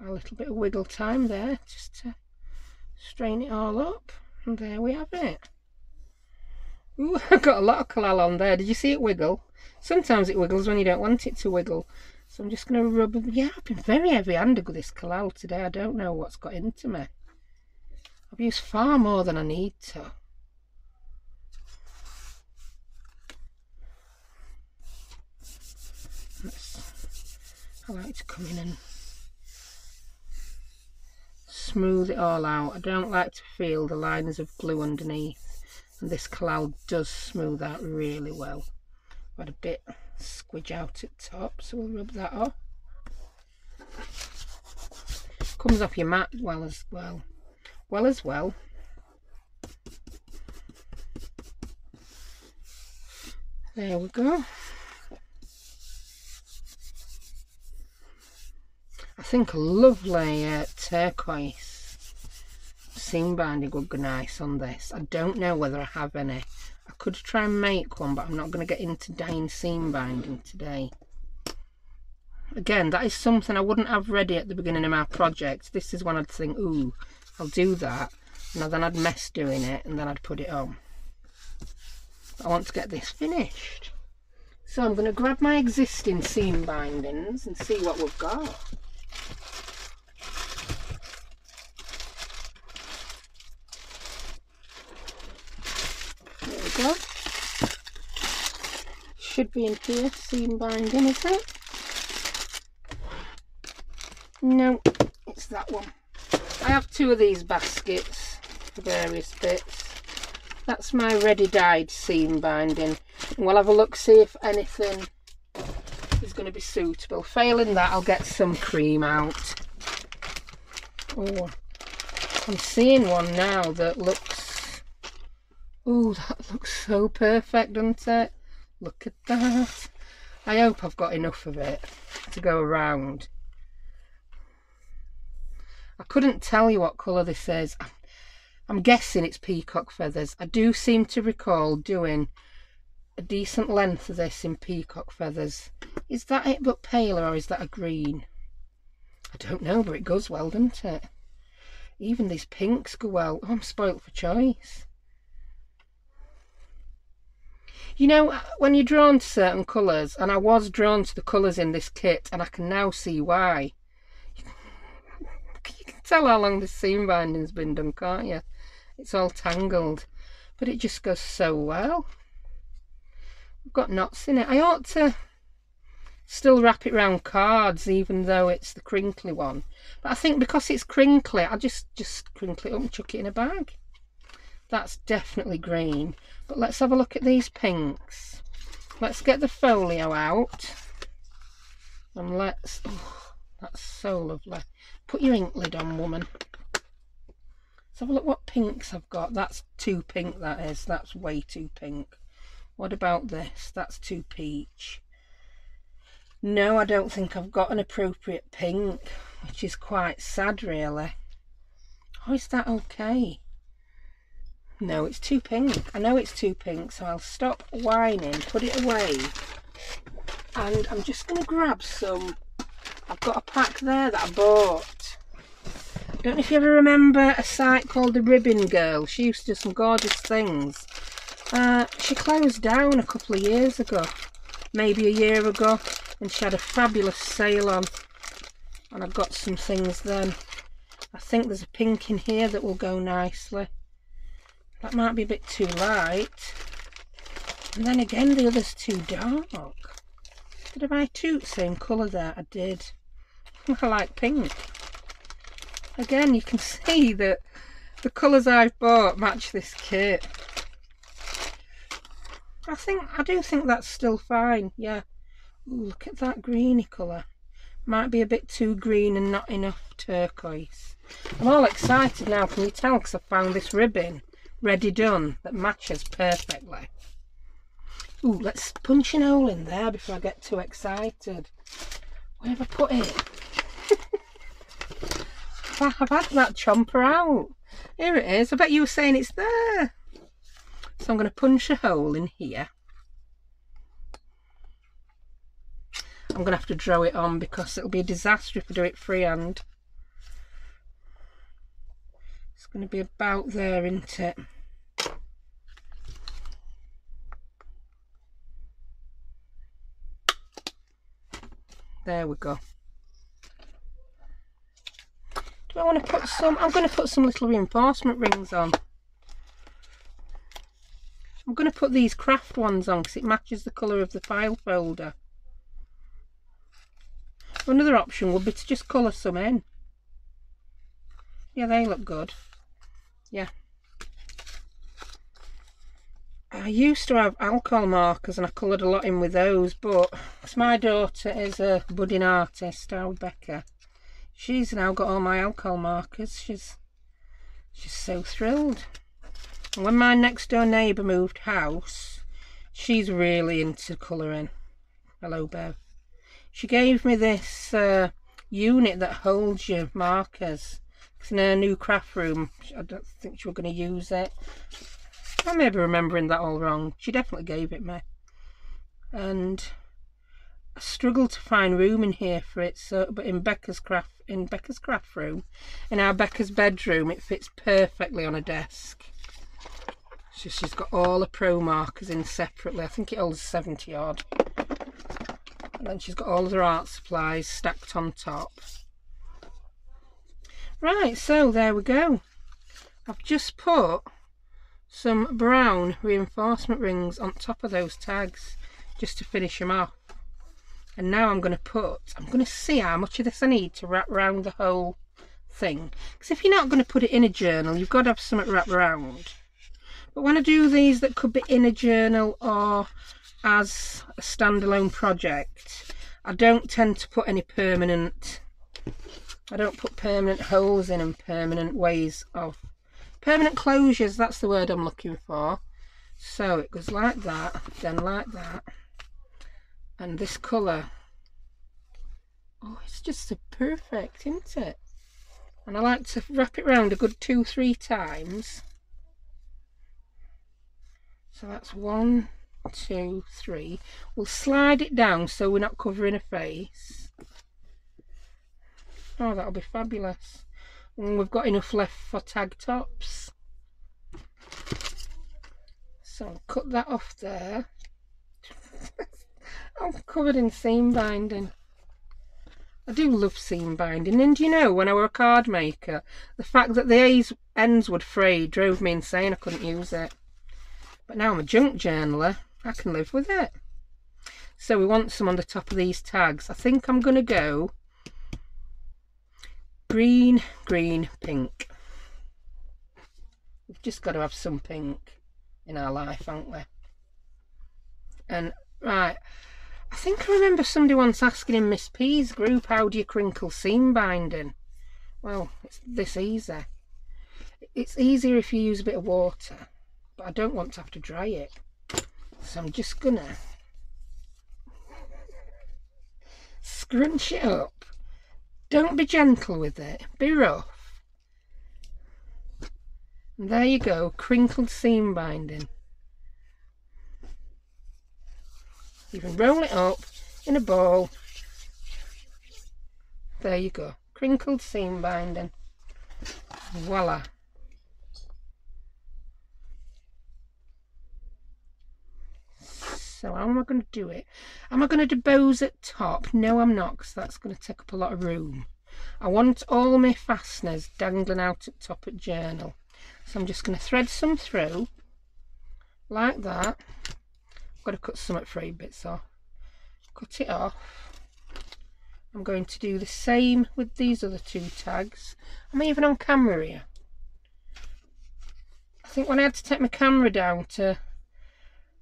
A little bit of wiggle time there just to strain it all up, and there we have it. Ooh, I've got a lot of collal on there. Did you see it wiggle? Sometimes it wiggles when you don't want it to wiggle. So I'm just going to rub. Yeah, I've been very heavy-handed with this collal today. I don't know what's got into me. I've used far more than I need to. I like to come in and smooth it all out. I don't like to feel the lines of glue underneath, and this collal does smooth out really well. I've had a bit squidge out at top, so we'll rub that off. comes off your mat well as well. Well as well. There we go. I think a lovely uh, turquoise seam binding would go nice on this. I don't know whether I have any. I could try and make one, but I'm not going to get into dyeing seam binding today. Again, that is something I wouldn't have ready at the beginning of my project. This is when I'd think, ooh, I'll do that, and then I'd mess doing it, and then I'd put it on. I want to get this finished. So I'm going to grab my existing seam bindings and see what we've got. There we go. Should be in here, seam binding, is it? No, it's that one. I have two of these baskets for various bits. That's my ready dyed seam binding. And we'll have a look, see if anything is going to be suitable. Failing that, I'll get some cream out. Oh, I'm seeing one now that looks, oh, that looks so perfect, doesn't it? Look at that. I hope I've got enough of it to go around. I couldn't tell you what colour this is. I'm guessing it's peacock feathers. I do seem to recall doing a decent length of this in peacock feathers. Is that it but paler, or is that a green? I don't know, but it goes well, doesn't it? Even these pinks go well. Oh, I'm spoilt for choice. You know, when you're drawn to certain colours, and I was drawn to the colours in this kit, and I can now see why. You can tell how long this seam binding's been done, can't you? It's all tangled, but it just goes so well. I've got knots in it. I ought to still wrap it round cards, even though it's the crinkly one, but I think because it's crinkly, I just just crinkle it up and chuck it in a bag. That's definitely green, but let's have a look at these pinks. Let's get the folio out and let's, oh, that's so lovely. Put your ink lid on, woman. Let's have a look what pinks I've got. That's too pink, that is. That's way too pink. What about this? That's too peach. No, I don't think I've got an appropriate pink, which is quite sad, really. Oh, is that okay? No, it's too pink. I know it's too pink, so I'll stop whining, put it away. And I'm just going to grab some. I've got a pack there that I bought. I don't know if you ever remember a site called The Ribbon Girl. She used to do some gorgeous things. Uh, she closed down a couple of years ago, maybe a year ago, and she had a fabulous sale on, and I got some things then. I think there's a pink in here that will go nicely. That might be a bit too light, and then again the other's too dark. Did I buy two same colour there? I did. I like pink. Again, you can see that the colours I've bought match this kit. I think, I do think that's still fine, yeah. Ooh, look at that greeny colour. Might be a bit too green and not enough turquoise. I'm all excited now, can you tell, because I found this ribbon ready done that matches perfectly. Ooh, let's punch an hole in there before I get too excited. Where have I put it? I've had that chomper out. Here it is. I bet you were saying it's there. So I'm going to punch a hole in here. I'm going to have to draw it on because it'll be a disaster if I do it freehand. It's going to be about there, isn't it? There we go. Do I want to put some? I'm going to put some little reinforcement rings on. I'm going to put these craft ones on because it matches the colour of the file folder. Another option would be to just colour some in. Yeah, they look good. Yeah. I used to have alcohol markers and I coloured a lot in with those, but because my daughter is a budding artist, Rebecca, She's now got all my alcohol markers. She's she's so thrilled. And when my next door neighbour moved house, she's really into colouring. Hello, Bev. She gave me this uh, unit that holds your markers. It's in her new craft room. I don't think she was going to use it. I may be remembering that all wrong. She definitely gave it me. And I struggled to find room in here for it, so but in Becca's craft in Becca's craft room, in our Becca's bedroom, it fits perfectly on a desk. So she's got all the pro markers in separately. I think it holds seventy odd. And then she's got all of her art supplies stacked on top. Right, so there we go. I've just put some brown reinforcement rings on top of those tags just to finish them off. And now I'm going to put, I'm going to see how much of this I need to wrap round the whole thing. Because if you're not going to put it in a journal, you've got to have something wrapped round. But when I do these that could be in a journal or as a standalone project, I don't tend to put any permanent, I don't put permanent holes in and permanent ways of, permanent closures, that's the word I'm looking for. So it goes like that, then like that. And this colour, oh, it's just so perfect, isn't it? And I like to wrap it round a good two, three times. So that's one, two, three. We'll slide it down so we're not covering a face. Oh, that'll be fabulous. And we've got enough left for tag tops. So I'll cut that off there. I'm covered in seam binding. I do love seam binding, and you know, when I were a card maker, the fact that the ends would fray drove me insane. I couldn't use it. But now I'm a junk journaler, I can live with it. So we want some on the top of these tags. I think I'm going to go green, green, pink. We've just got to have some pink in our life, haven't we? And right, I think I remember somebody once asking in Miss P's group, how do you crinkle seam binding? Well, it's this easy. It's easier if you use a bit of water, but I don't want to have to dry it. So I'm just gonna scrunch it up. Don't be gentle with it, be rough. And there you go, crinkled seam binding. You can roll it up in a ball. There you go. Crinkled seam binding. Voila. So how am I going to do it? Am I going to debose at top? No, I'm not, because that's going to take up a lot of room. I want all my fasteners dangling out at top at journal. So I'm just going to thread some through. Like that. Got to cut some frayed bits off. Cut it off. I'm going to do the same with these other two tags. I'm even on camera here. I think when I had to take my camera down to,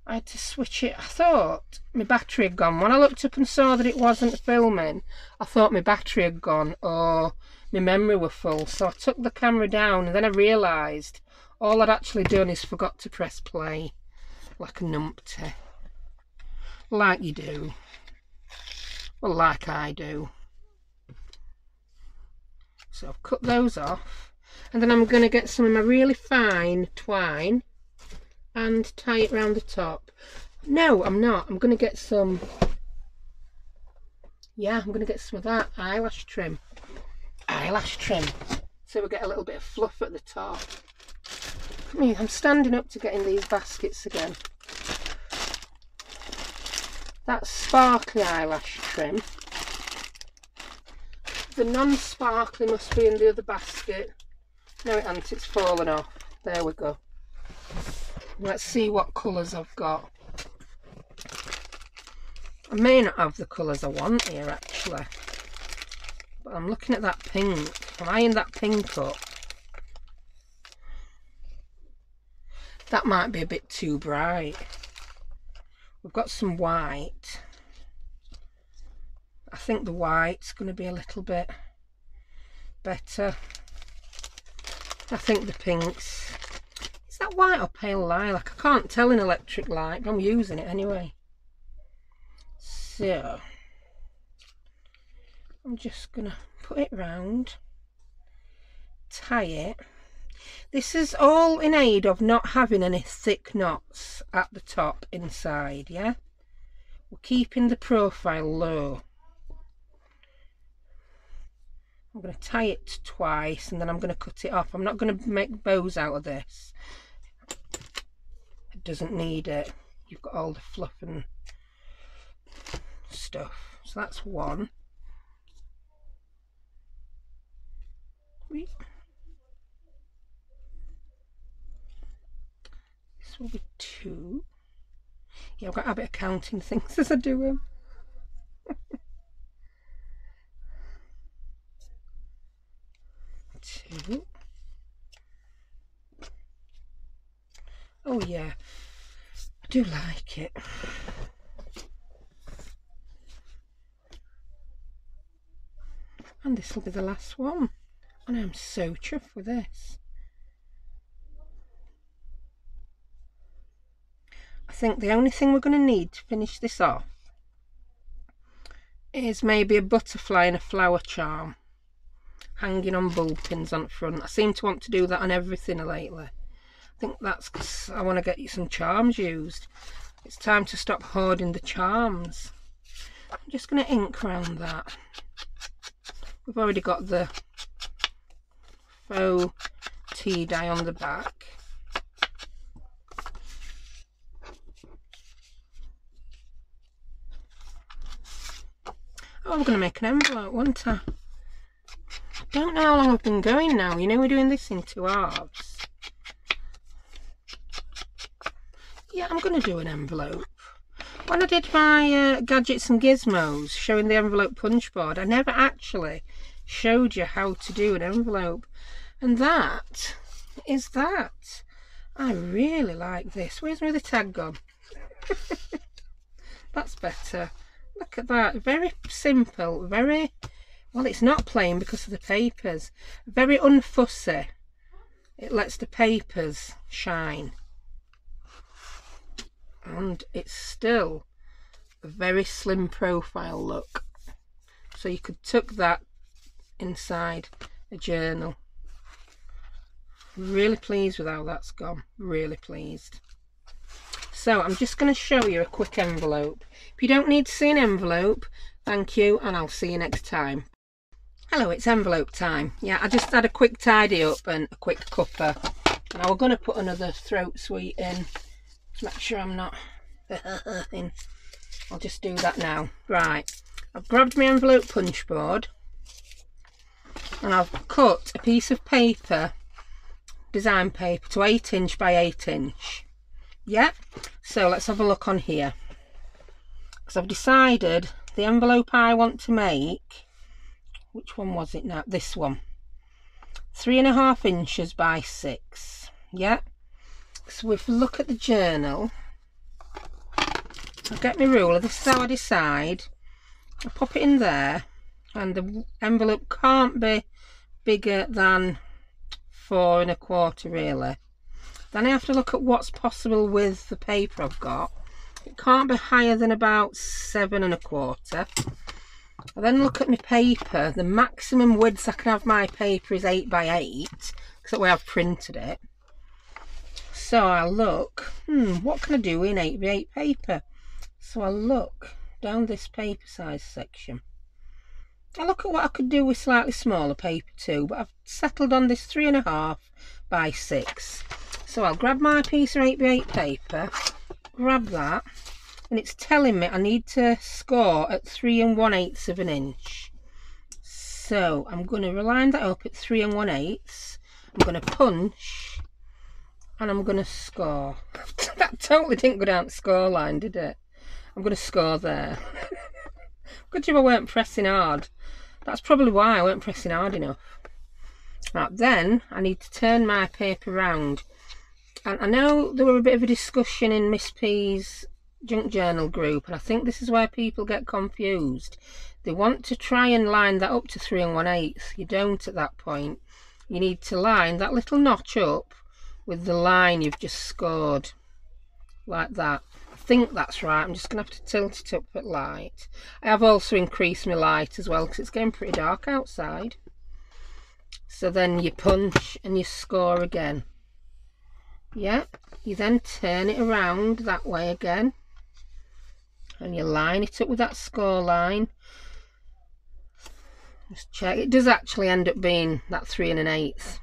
I had to switch it. I thought my battery had gone. When I looked up and saw that it wasn't filming, I thought my battery had gone or my memory were full. So I took the camera down and then I realised all I'd actually done is forgot to press play. Like a numpty. Like you do. Well, like I do. So I've cut those off. And then I'm going to get some of my really fine twine and tie it round the top. No, I'm not. I'm going to get some... Yeah, I'm going to get some of that eyelash trim. Eyelash trim. So we'll get a little bit of fluff at the top. Come here, I'm standing up to get in these baskets again. That's sparkly eyelash trim. The non-sparkly must be in the other basket. No, it hasn't, it's fallen off. There we go. Let's see what colours I've got. I may not have the colours I want here actually. But I'm looking at that pink. I'm eyeing that pink up. That might be a bit too bright. We've got some white. I think the white's going to be a little bit better. I think the pinks. Is that white or pale lilac? I can't tell in electric light, but I'm using it anyway. So I'm just gonna put it round, tie it. This is all in aid of not having any thick knots at the top inside, yeah? We're keeping the profile low. I'm going to tie it twice and then I'm going to cut it off. I'm not going to make bows out of this. It doesn't need it. You've got all the fluff and stuff. So that's one. This will be two. Yeah, I've got a habit of counting things as I do them. Two. Oh yeah, I do like it. And this will be the last one. And I'm so chuffed with this. I think the only thing we're going to need to finish this off is maybe a butterfly and a flower charm. Hanging on bulb pins on front. I seem to want to do that on everything lately. I think that's because I want to get some charms used. It's time to stop hoarding the charms. I'm just going to ink round that. We've already got the faux tea dye on the back. Oh, I'm going to make an envelope, won't I? I don't know how long I've been going now. You know we're doing this in two halves. Yeah, I'm going to do an envelope. When I did my uh, gadgets and gizmos, showing the envelope punch board, I never actually showed you how to do an envelope. And that is that. I really like this. Where's my other tag gone? That's better. Look at that. Very simple. Very... well, it's not plain because of the papers. Very unfussy. It lets the papers shine. And it's still a very slim profile look. So you could tuck that inside a journal. Really pleased with how that's gone. Really pleased. So I'm just going to show you a quick envelope. If you don't need to see an envelope, thank you and I'll see you next time. Hello, it's envelope time. Yeah, I just had a quick tidy up and a quick cuppa. And I was going to put another throat sweet in. Make sure I'm not... in. I'll just do that now. Right, I've grabbed my envelope punch board. And I've cut a piece of paper, design paper, to eight inch by eight inch. Yeah, so let's have a look on here. Because I've decided the envelope I want to make... which one was it now? This one. Three and a half inches by six. Yeah. So if we look at the journal, I'll get my ruler. This is how I decide. I'll pop it in there. And the envelope can't be bigger than four and a quarter really. Then I have to look at what's possible with the paper I've got. It can't be higher than about seven and a quarter. I then look at my paper. The maximum width I can have my paper is eight by eight, because that way I've printed it. So I look, hmm, what can I do in eight by eight paper? So I look down this paper size section. I look at what I could do with slightly smaller paper too, but I've settled on this three and a half by six. So I'll grab my piece of eight by eight paper, grab that. And it's telling me I need to score at three and one eighths of an inch. So I'm going to line that up at three and one eighths. I'm going to punch and I'm going to score. That totally didn't go down the score line, did it? I'm going to score there. Good job I weren't pressing hard. That's probably why I weren't pressing hard enough. Right, then I need to turn my paper round. And I know there were a bit of a discussion in Miss P's Junk Journal group, and I think this is where people get confused. They want to try and line that up to three and one eighth. You don't at that point. You need to line that little notch up with the line you've just scored, like that. I think that's right. I'm just going to have to tilt it up at light. I have also increased my light as well because it's getting pretty dark outside. So then you punch and you score again. Yeah, you then turn it around that way again and you line it up with that score line. Just check, it does actually end up being that three and an eighth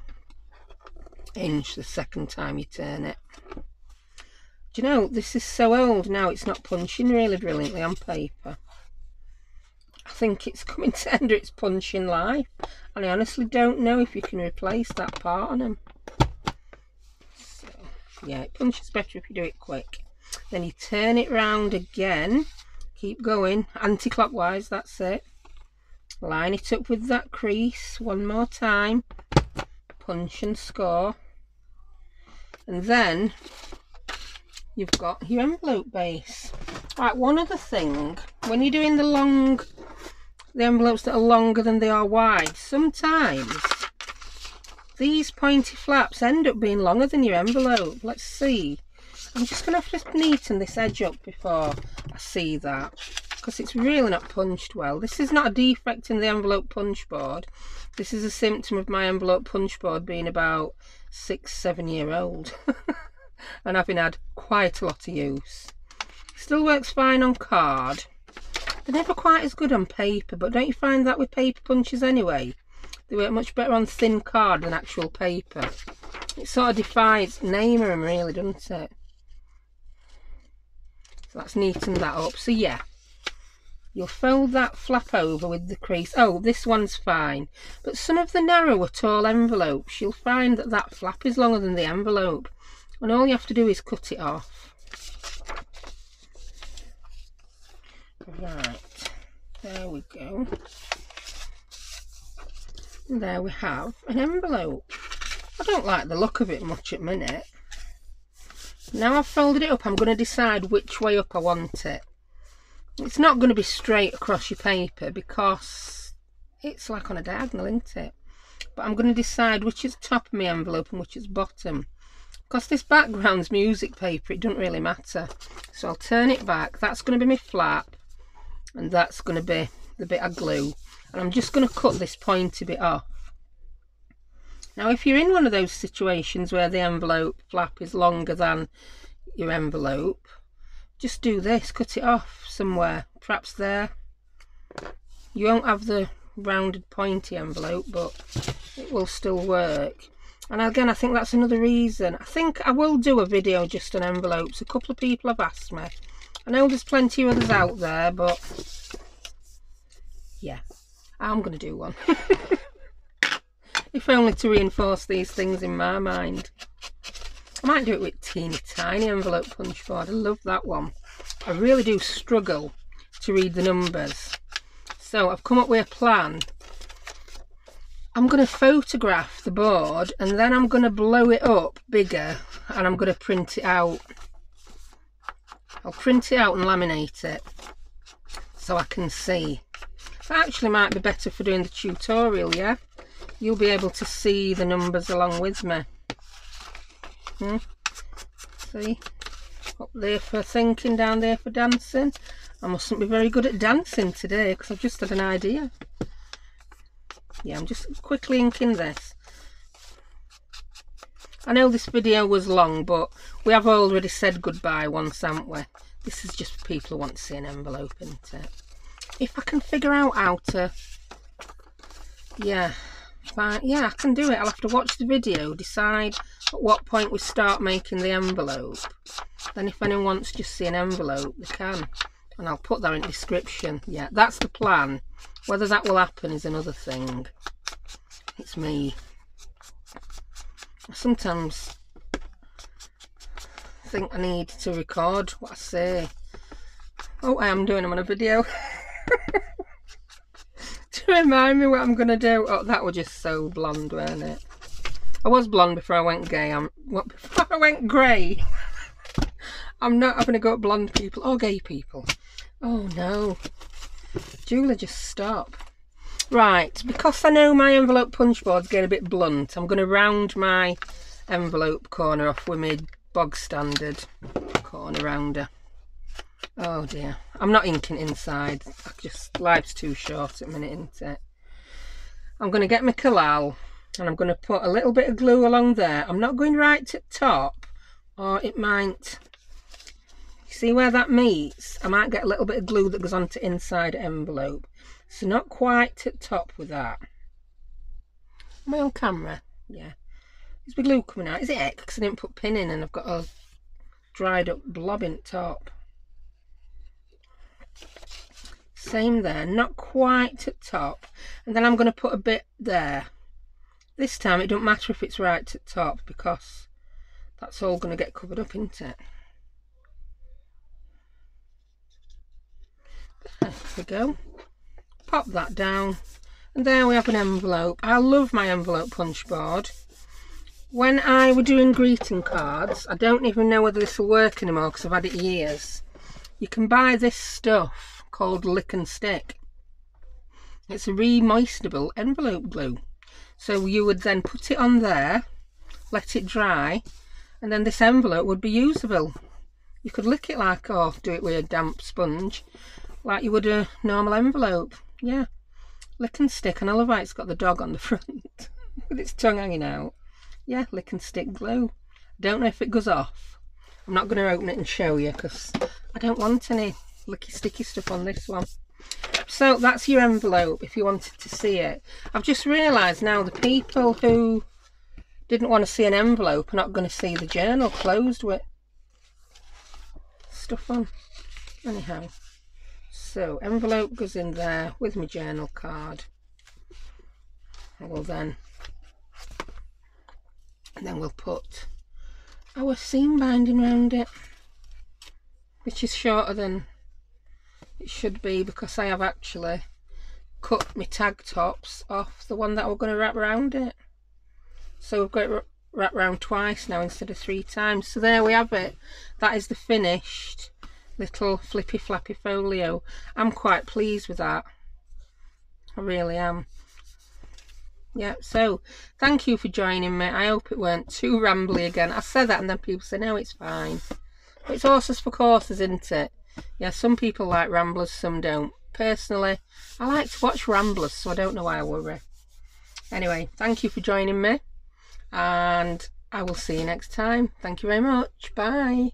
inch the second time you turn it. Do you know, this is so old now it's not punching really brilliantly on paper. I think it's coming to end its punching life, and I honestly don't know if you can replace that part on them. So yeah, it punches better if you do it quick. Then you turn it round again, keep going anti-clockwise, that's it. Line it up with that crease one more time, punch and score, and then you've got your envelope base. Right, one other thing, when you're doing the long, the envelopes that are longer than they are wide, sometimes these pointy flaps end up being longer than your envelope. Let's see, I'm just going to have to neaten this edge up before I see that, because it's really not punched well. This is not a defect in the envelope punch board. This is a symptom of my envelope punch board being about six, seven year old and having had quite a lot of use. Still works fine on card. They're never quite as good on paper, but don't you find that with paper punches anyway? They work much better on thin card than actual paper. It sort of defies naming them really, doesn't it? So that's neatened that up. So yeah, you'll fold that flap over with the crease. Oh, this one's fine. But some of the narrower, tall envelopes, you'll find that that flap is longer than the envelope. And all you have to do is cut it off. Right, there we go. And there we have an envelope. I don't like the look of it much at the minute. Now I've folded it up, I'm going to decide which way up I want it. It's not going to be straight across your paper because it's like on a diagonal, isn't it? But I'm going to decide which is top of my envelope and which is bottom. Because this background's music paper, it doesn't really matter. So I'll turn it back. That's going to be my flap. And that's going to be the bit I glue. And I'm just going to cut this pointy bit off. Now, if you're in one of those situations where the envelope flap is longer than your envelope, just do this, cut it off somewhere, perhaps there. You won't have the rounded pointy envelope, but it will still work. And again, I think that's another reason. I think I will do a video just on envelopes. A couple of people have asked me. I know there's plenty of others out there, but yeah, I'm going to do one. If only to reinforce these things in my mind. I might do it with teeny tiny envelope punch board. I love that one. I really do struggle to read the numbers. So I've come up with a plan. I'm going to photograph the board and then I'm going to blow it up bigger and I'm going to print it out. I'll print it out and laminate it so I can see. That actually might be better for doing the tutorial, yeah? You'll be able to see the numbers along with me. Hmm. See, up there for thinking, down there for dancing. I mustn't be very good at dancing today because I've just had an idea. Yeah, I'm just quickly inking this. I know this video was long, but we have already said goodbye once, haven't we? This is just for people who want to see an envelope, isn't it? If I can figure out how to, yeah, fine. Yeah, I can do it. I'll have to watch the video, decide at what point we start making the envelope. Then if anyone wants to just see an envelope, they can. And I'll put that in the description. Yeah, that's the plan. Whether that will happen is another thing. It's me. I sometimes think I need to record what I say. Oh, I am doing them on a video. To remind me what I'm going to do. Oh, that was just so blonde, weren't it? I was blonde before I went gay. I'm, what, before I went grey. I'm not having a go at blonde people or gay people. Oh no, Julie, just stop. Right, because I know my envelope punch board's getting a bit blunt, I'm going to round my envelope corner off with my bog standard corner rounder. Oh dear, I'm not inking inside, I just, life's too short at the minute, isn't it? I'm going to get my collal and I'm going to put a little bit of glue along there. I'm not going right to the top, or it might, you see where that meets, I might get a little bit of glue that goes onto inside envelope. So not quite at top with that. My old camera, yeah. There's big glue coming out. Is it X? Because I didn't put pin in and I've got a dried up blob in top. Same there, not quite at top. And then I'm going to put a bit there. This time it don't matter if it's right at top because that's all going to get covered up, isn't it? There we go. Pop that down and there we have an envelope. I love my envelope punch board. When I were doing greeting cards, I don't even know whether this will work anymore because I've had it years. You can buy this stuff called Lick and Stick. It's a re-moistenable envelope glue. So you would then put it on there, let it dry, and then this envelope would be usable. You could lick it like, or do it with a damp sponge, like you would a normal envelope. Yeah, Lick and Stick, and I love how it's got the dog on the front with its tongue hanging out. Yeah, Lick and Stick glue. Don't know if it goes off. I'm not going to open it and show you because I don't want any licky sticky stuff on this one. So that's your envelope if you wanted to see it. I've just realised now the people who didn't want to see an envelope are not going to see the journal closed with stuff on. Anyhow, so envelope goes in there with my journal card. I will then, and then we'll put our seam binding around it, which is shorter than it should be because I have actually cut my tag tops off the one that we're going to wrap around it. So we've got it wrapped around twice now instead of three times. So there we have it. That is the finished little flippy flappy folio. I'm quite pleased with that. I really am. Yeah, so thank you for joining me. I hope it weren't too rambly again. I said that and then people say, no, it's fine. But it's horses for courses, isn't it? Yeah, some people like ramblers, some don't. Personally, I like to watch ramblers, so I don't know why I worry. Anyway, thank you for joining me, and I will see you next time. Thank you very much. Bye.